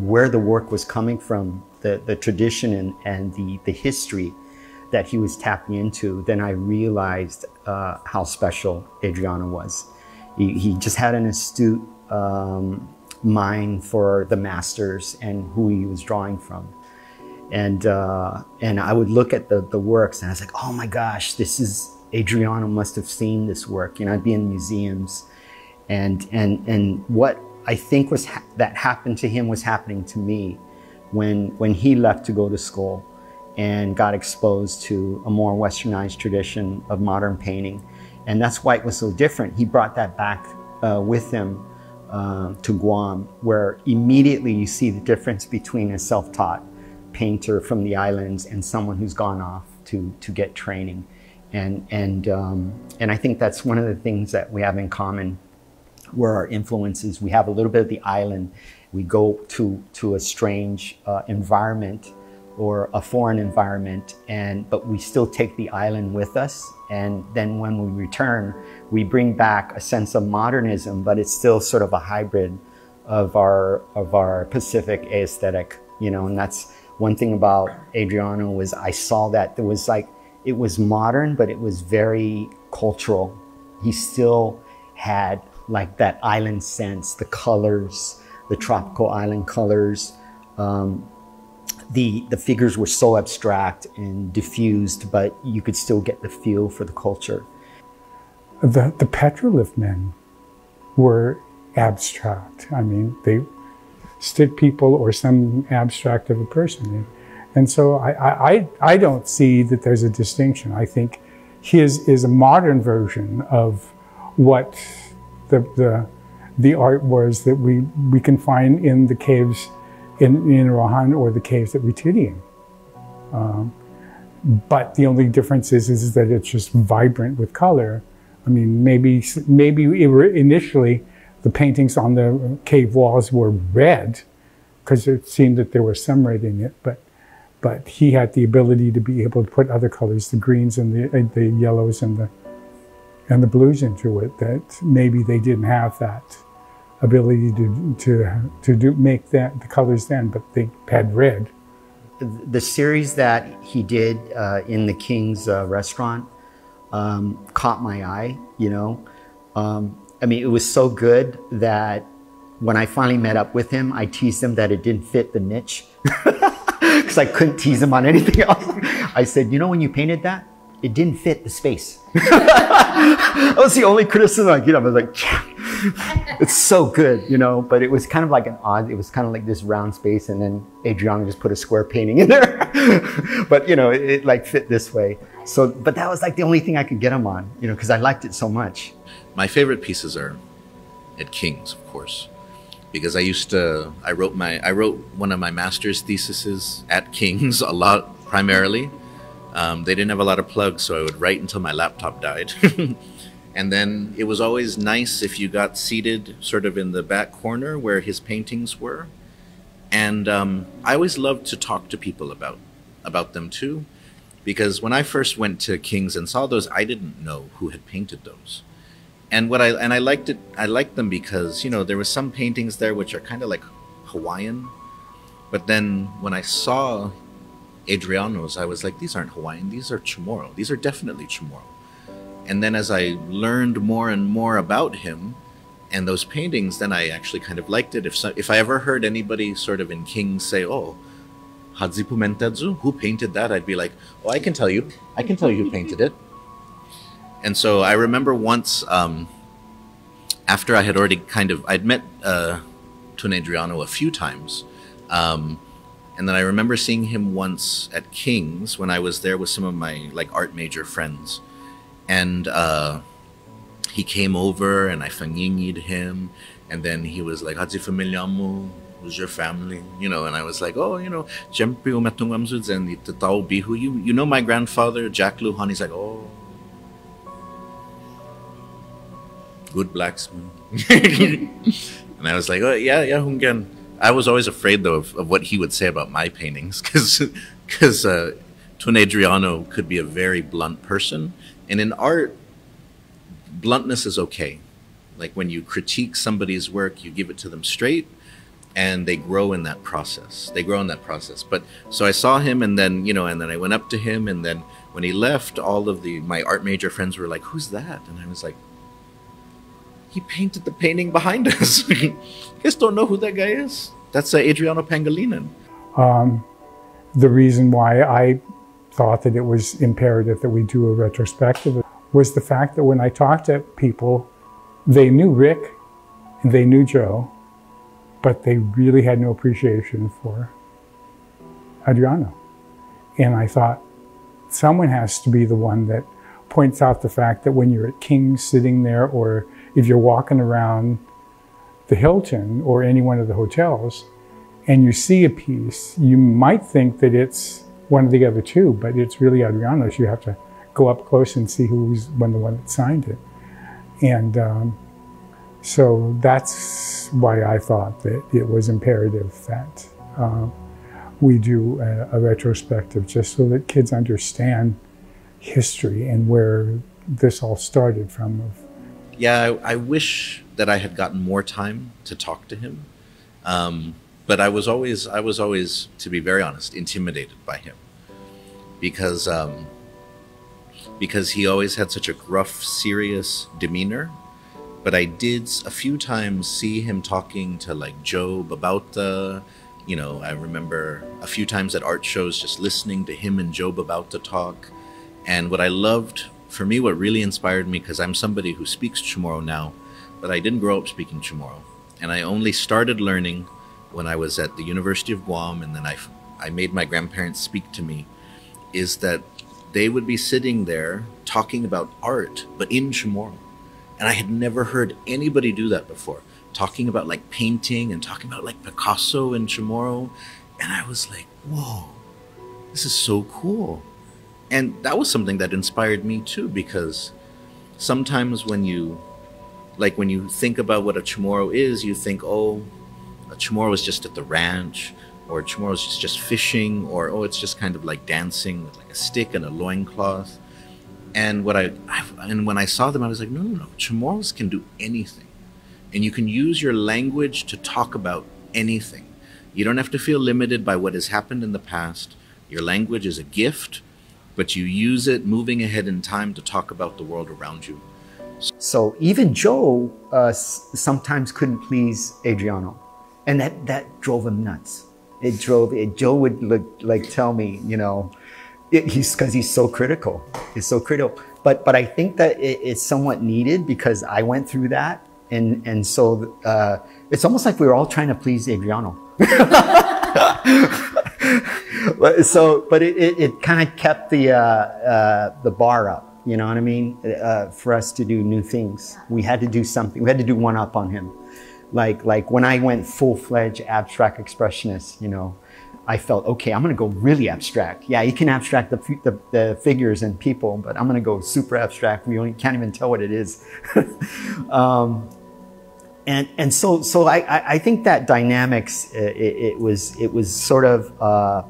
where the work was coming from, the tradition and the history that he was tapping into, then I realized how special Adriano was. He just had an astute mind for the masters and who he was drawing from. And I would look at the works and I was like, oh my gosh, this is, Adriano must have seen this work. You know, I'd be in museums, and what I think was that happened to him was happening to me when he left to go to school and got exposed to a more westernized tradition of modern painting. And that's why it was so different. He brought that back with him to Guam, where immediately you see the difference between a self-taught painter from the islands and someone who's gone off to get training. And I think that's one of the things that we have in common, where our influences, we have a little bit of the island. We go to a strange environment or a foreign environment, but we still take the island with us. And then when we return, we bring back a sense of modernism, but it's still sort of a hybrid of our Pacific aesthetic, you know. And that's one thing about Adriano, was I saw that there was like, it was modern, but it was very cultural. He still had like that island sense, the colors, the tropical island colors. The figures were so abstract and diffused, but you could still get the feel for the culture. The petroglyph men were abstract. I mean, they stick people or some abstract of a person. And so I don't see that there's a distinction. I think his is a modern version of what the art was that we can find in the caves in Rohan or the caves at Retidium. But the only difference is that it's just vibrant with color. I mean, maybe it were initially the paintings on the cave walls were red because it seemed that there was some red in it, but he had the ability to be able to put other colors, the greens and the yellows and the blues into it, that maybe they didn't have that ability to make that the colors then, but they had red. The series that he did in the King's Restaurant caught my eye, you know. I mean, it was so good that when I finally met up with him, I teased him that it didn't fit the niche. Because I couldn't tease him on anything else. I said, you know, when you painted that, it didn't fit the space. That was the only criticism I get. I was like, yeah, it's so good, you know, but it was kind of like an odd, it was kind of like this round space, and then Adriano just put a square painting in there. But, you know, it like fit this way. So, but that was like the only thing I could get him on, you know, because I liked it so much. My favorite pieces are at King's, of course, because I used to, I wrote one of my master's theses at King's a lot, primarily. They didn't have a lot of plugs, so I would write until my laptop died. And then it was always nice if you got seated sort of in the back corner where his paintings were. And I always loved to talk to people about them too, because when I first went to King's and saw those, I didn't know who had painted those. And I liked it. I liked them because, you know, there were some paintings there which are kind of like Hawaiian, but then when I saw Adriano's, I was like, these aren't Hawaiian, these are Chamorro. These are definitely Chamorro. And then as I learned more and more about him and those paintings, then I actually kind of liked it. If I ever heard anybody sort of in King's say, oh, Hadzipu Mentetsu, who painted that? I'd be like, oh, I can tell you. I can tell you who painted it. And so I remember once, after I had already kind of, I'd met Tun Adriano a few times, and then I remember seeing him once at King's when I was there with some of my like art major friends. And he came over and I fangingied him. And then he was like, Hadzi familia mo, who's your family? You know, and I was like, oh, you know, Jempi umatungamzuds and itatao bihu. You know my grandfather, Jack Luhan. He's like, oh, good blacksmith. And I was like, oh, yeah, yeah, Hungen. I was always afraid, though, of what he would say about my paintings, because Tun Adriano could be a very blunt person. And in art, bluntness is okay. Like when you critique somebody's work, you give it to them straight, and they grow in that process. They grow in that process. But so I saw him, and then, you know, and then I went up to him, and then when he left, all of my art major friends were like, who's that? And I was like, he painted the painting behind us. You guys don't know who that guy is? That's Adriano Pangelinan. The reason why I thought that it was imperative that we do a retrospective was the fact that when I talked to people, they knew Rick and they knew Joe, but they really had no appreciation for Adriano. And I thought, someone has to be the one that points out the fact that when you're at King's sitting there, or if you're walking around the Hilton or any one of the hotels and you see a piece, you might think that it's one of the other two, but it's really Adriano's. You have to go up close and see who's the one that signed it. And so that's why I thought that it was imperative that we do a retrospective, just so that kids understand history and where this all started from. Yeah, I wish that I had gotten more time to talk to him, but I was always, to be very honest, intimidated by him, because he always had such a gruff, serious demeanor. But I did a few times see him talking to like Joe Babauta. You know, I remember a few times at art shows just listening to him and Joe Babauta talk, and what I loved. For me, what really inspired me, because I'm somebody who speaks Chamorro now, but I didn't grow up speaking Chamorro. And I only started learning when I was at the University of Guam, and then I made my grandparents speak to me, is that they would be sitting there talking about art, but in Chamorro. And I had never heard anybody do that before, talking about like painting and talking about like Picasso and Chamorro. And I was like, whoa, this is so cool. And that was something that inspired me too, because sometimes when you think about what a Chamorro is, you think, oh, a Chamorro is just at the ranch, or a Chamorro is just fishing, or oh, it's just kind of like dancing with like a stick and a loincloth. And when I saw them, I was like, no, Chamorros can do anything. And you can use your language to talk about anything. You don't have to feel limited by what has happened in the past. Your language is a gift, but you use it moving ahead in time to talk about the world around you. So even Joe sometimes couldn't please Adriano, and that drove him nuts. Joe would tell me, you know, He's so critical. It's so critical. But I think that it's somewhat needed because I went through that. And so it's almost like we were all trying to please Adriano. but it kind of kept the bar up. You know what I mean? For us to do new things, we had to do something. We had to do one up on him. Like when I went full-fledged abstract expressionist, you know, I felt, okay, I'm going to go really abstract. Yeah, you can abstract the figures and people, but I'm going to go super abstract. We only can't even tell what it is. So I think that dynamics, it was sort of,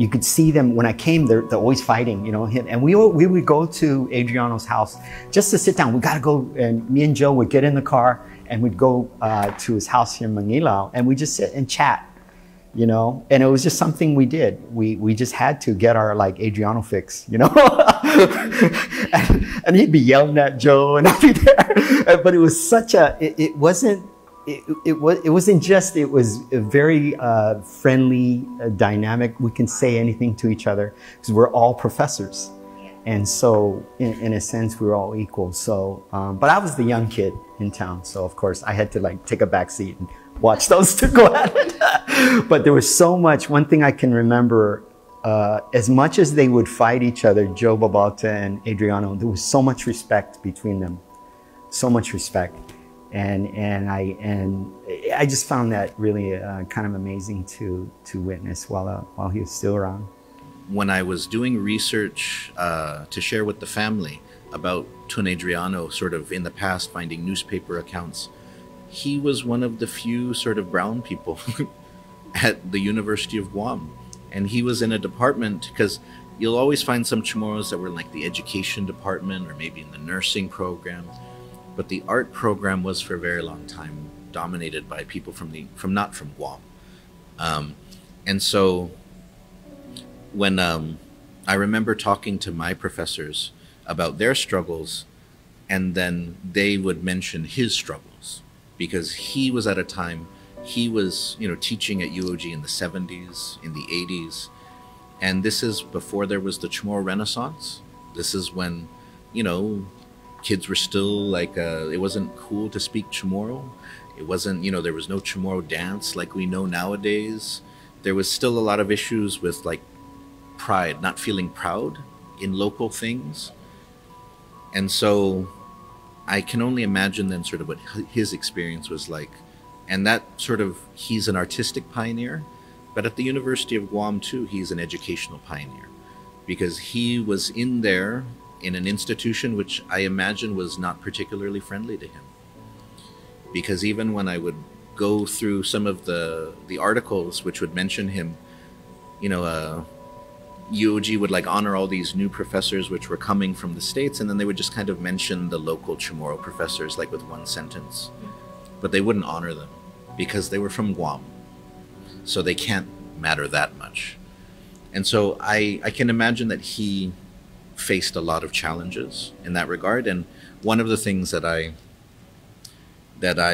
you could see them when I came, they're always fighting, you know, him. And we would go to Adriano's house just to sit down. We got to go, and me and Joe would get in the car and we'd go to his house here in Manila, and we just sit and chat, you know. And it was just something we did. We just had to get our, like, Adriano fix, you know. and he'd be yelling at Joe, and I'd be there. But it was such a, it was a very friendly dynamic. We can say anything to each other because we're all professors, and so in a sense we're all equal. So, but I was the young kid in town, so of course I had to, like, take a back seat and watch those two go at it. But there was so much. One thing I can remember, as much as they would fight each other, Joe Babauta and Adriano, there was so much respect between them, so much respect. And I just found that really kind of amazing to witness while he was still around. When I was doing research to share with the family about Tun Adriano, sort of in the past, finding newspaper accounts, he was one of the few sort of brown people at the University of Guam, and he was in a department, because you'll always find some Chamorros that were in, like, the education department or maybe in the nursing program. But the art program was, for a very long time, dominated by people not from Guam. And so when I remember talking to my professors about their struggles, and then they would mention his struggles, because he was at a time, he was, you know, teaching at UOG in the 70s, in the 80s. And this is before there was the Chamorro Renaissance. This is when, you know, kids were still, like, it wasn't cool to speak Chamorro. It wasn't, you know, there was no Chamorro dance like we know nowadays. There was still a lot of issues with, like, pride, not feeling proud in local things. And so I can only imagine then sort of what his experience was like. And that sort of, he's an artistic pioneer, but at the University of Guam too, he's an educational pioneer, because he was in there in an institution which I imagine was not particularly friendly to him. Because even when I would go through some of the articles which would mention him, you know, UOG would, like, honor all these new professors which were coming from the States, and then they would just kind of mention the local Chamorro professors, like, with one sentence. But they wouldn't honor them because they were from Guam. So they can't matter that much. And so I can imagine that he faced a lot of challenges in that regard. And one of the things that I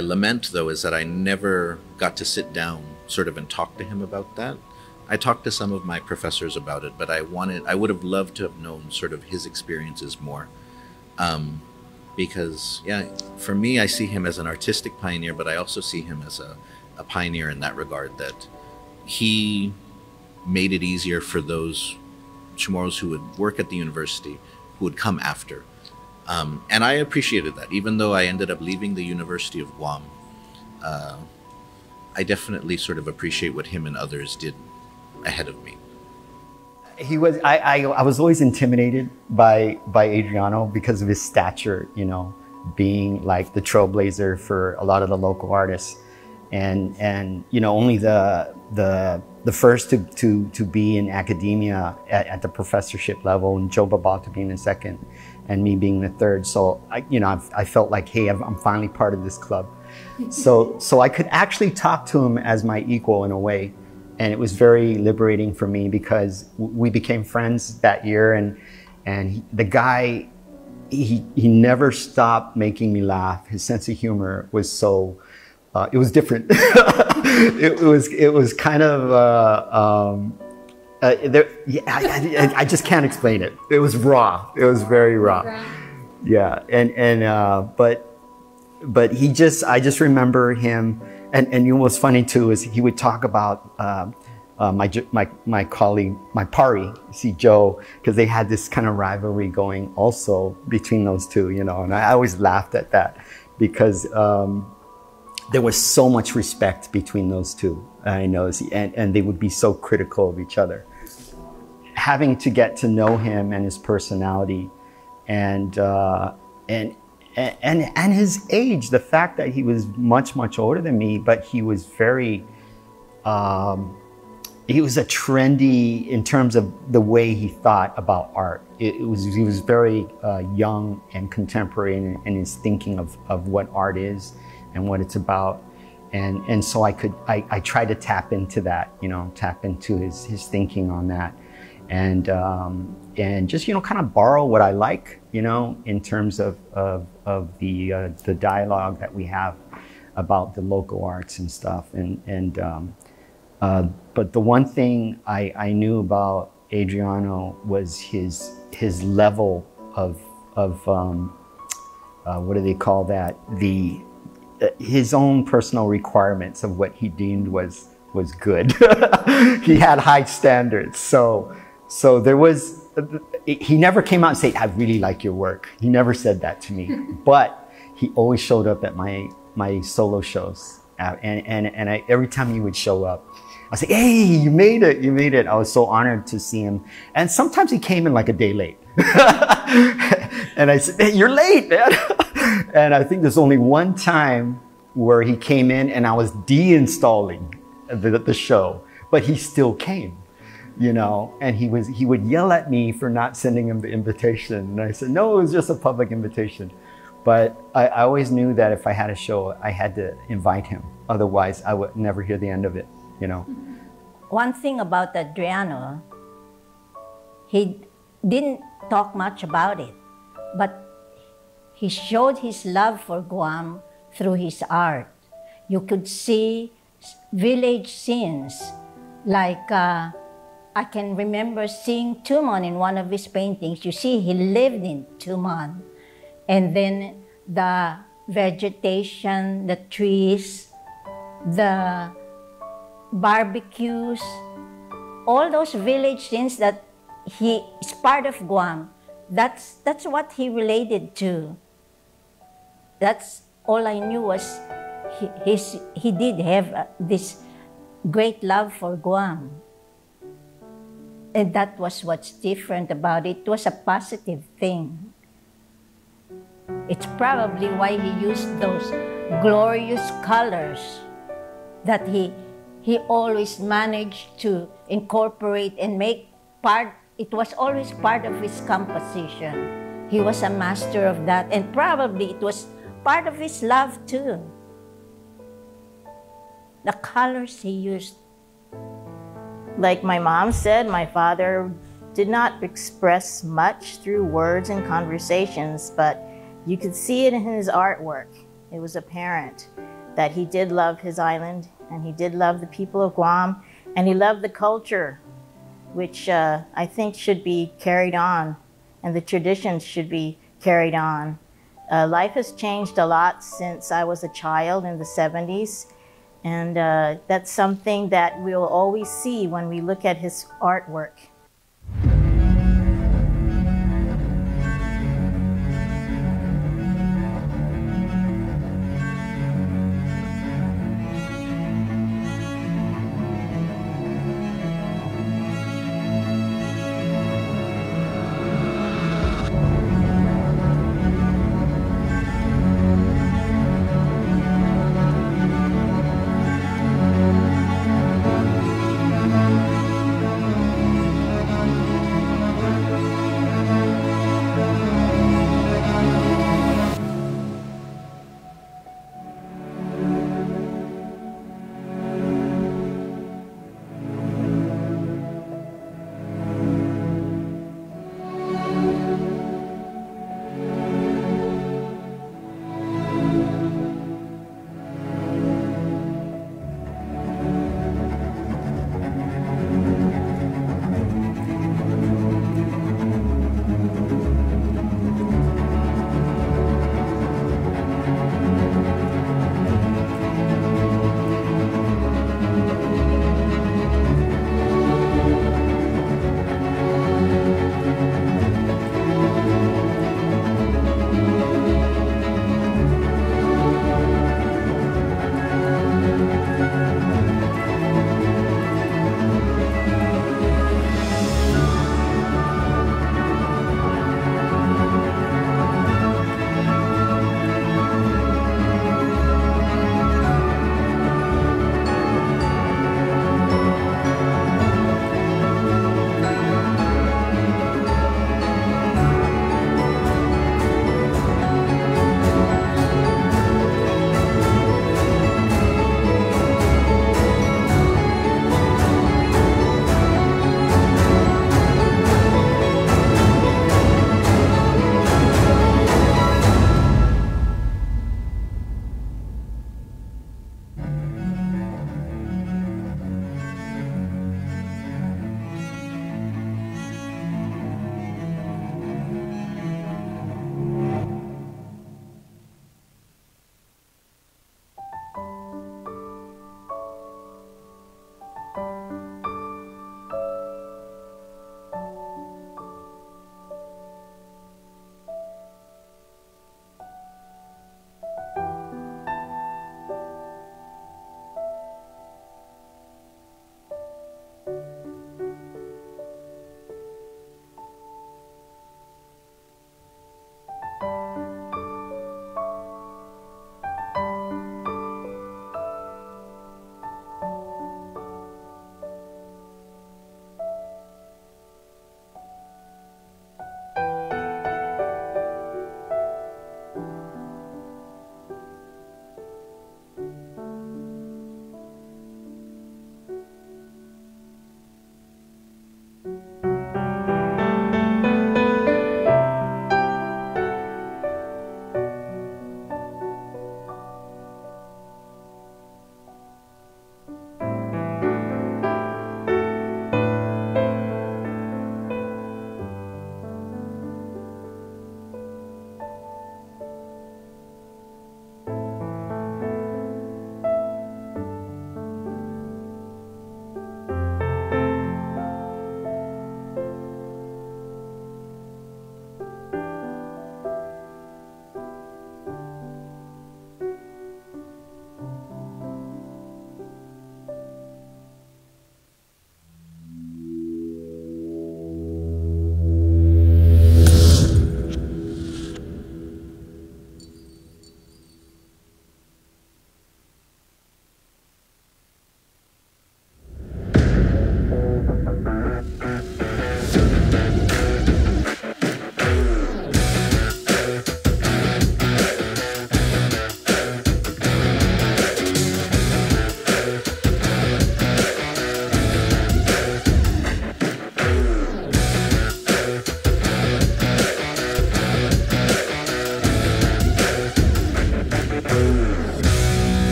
lament, though, is that I never got to sit down sort of and talk to him about that. I talked to some of my professors about it, but I would have loved to have known sort of his experiences more. Because, yeah, for me, I see him as an artistic pioneer, but I also see him as a pioneer in that regard, that he made it easier for those Chamorros who would work at the university, who would come after. And I appreciated that. Even though I ended up leaving the University of Guam, I definitely sort of appreciate what him and others did ahead of me. He was, I was always intimidated by Adriano because of his stature, you know, being like the trailblazer for a lot of the local artists. And you know, only the first to be in academia at the professorship level, and Joe Babauta being the second, and me being the third. So I felt like, hey, I'm finally part of this club. So I could actually talk to him as my equal in a way, and it was very liberating for me because we became friends that year, and the guy never stopped making me laugh. His sense of humor was so. It was different. it was kind of I just can't explain it. It was raw. It was very raw. Okay. Yeah, but he just, I just remember him, and you know what's funny too is he would talk about my colleague, my pari, see Joe, because they had this kind of rivalry going also between those two, you know, and I always laughed at that because there was so much respect between those two, I know, and they would be so critical of each other. Having to get to know him and his personality and his age, the fact that he was much older than me, but he was very, he was a trendy in terms of the way he thought about art. He was very young and contemporary in his thinking of what art is and what it's about. And so I tried to tap into that, you know, tap into his thinking on that. And just, you know, kind of borrow what I like, you know, in terms of the dialogue that we have about the local arts and stuff. But the one thing I knew about Adriano was his level of what do they call that? His own personal requirements of what he deemed was good. He had high standards. So there was, he never came out and said, I really like your work. He never said that to me, but he always showed up at my solo shows. And every time he would show up, I say, hey, you made it, you made it. I was so honored to see him. And sometimes he came in like a day late. And I said, hey, you're late, man. And I think there's only one time where he came in and I was deinstalling the show, but he still came, you know, and he would yell at me for not sending him the invitation. And I said, no, it was just a public invitation. But I always knew that if I had a show, I had to invite him. Otherwise, I would never hear the end of it, you know. One thing about Adriano, he didn't talk much about it, but he showed his love for Guam through his art. You could see village scenes, like I can remember seeing Tumon in one of his paintings. You see, he lived in Tumon. And then the vegetation, the trees, the barbecues, all those village scenes that he is part of Guam. That's what he related to. That's all I knew was he did have this great love for Guam. And that was what's different about it. It was a positive thing. It's probably why he used those glorious colors that he always managed to incorporate and make part. It was always part of his composition. He was a master of that, and probably it was part of his love too. The colors he used. Like my mom said, my father did not express much through words and conversations, but you could see it in his artwork. It was apparent that he did love his island, and he did love the people of Guam, and he loved the culture, which I think should be carried on, and the traditions should be carried on. Life has changed a lot since I was a child in the 70s, and that's something that we'll always see when we look at his artwork.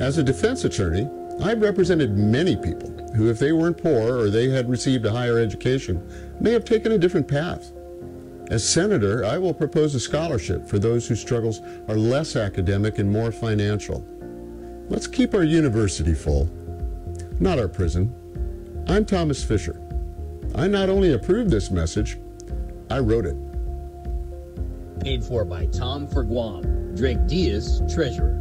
As a defense attorney, I've represented many people who, if they weren't poor or they had received a higher education, may have taken a different path. As senator, I will propose a scholarship for those whose struggles are less academic and more financial. Let's keep our university full, not our prison. I'm Thomas Fisher. I not only approved this message, I wrote it. Paid for by Tom for Guam, Drake Diaz, treasurer.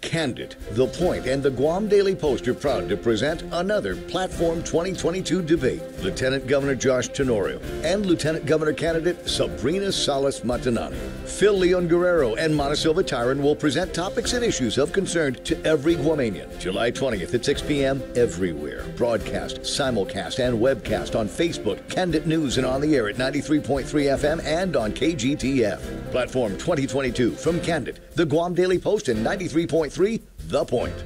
Kandit, The Point, and the Guam Daily Post are proud to present another Platform 2022 debate. Lieutenant Governor Josh Tenorio and Lieutenant Governor candidate Sabrina Salas Matanane. Phil Leon Guerrero and Mona Silva Tyron will present topics and issues of concern to every Guamanian. July 20th at 6 p.m. everywhere. Broadcast, simulcast, and webcast on Facebook, Kandit News, and on the air at 93.3 FM and on KGTF. Platform 2022 from Kandit, the Guam Daily Post, and 93.3 The Point.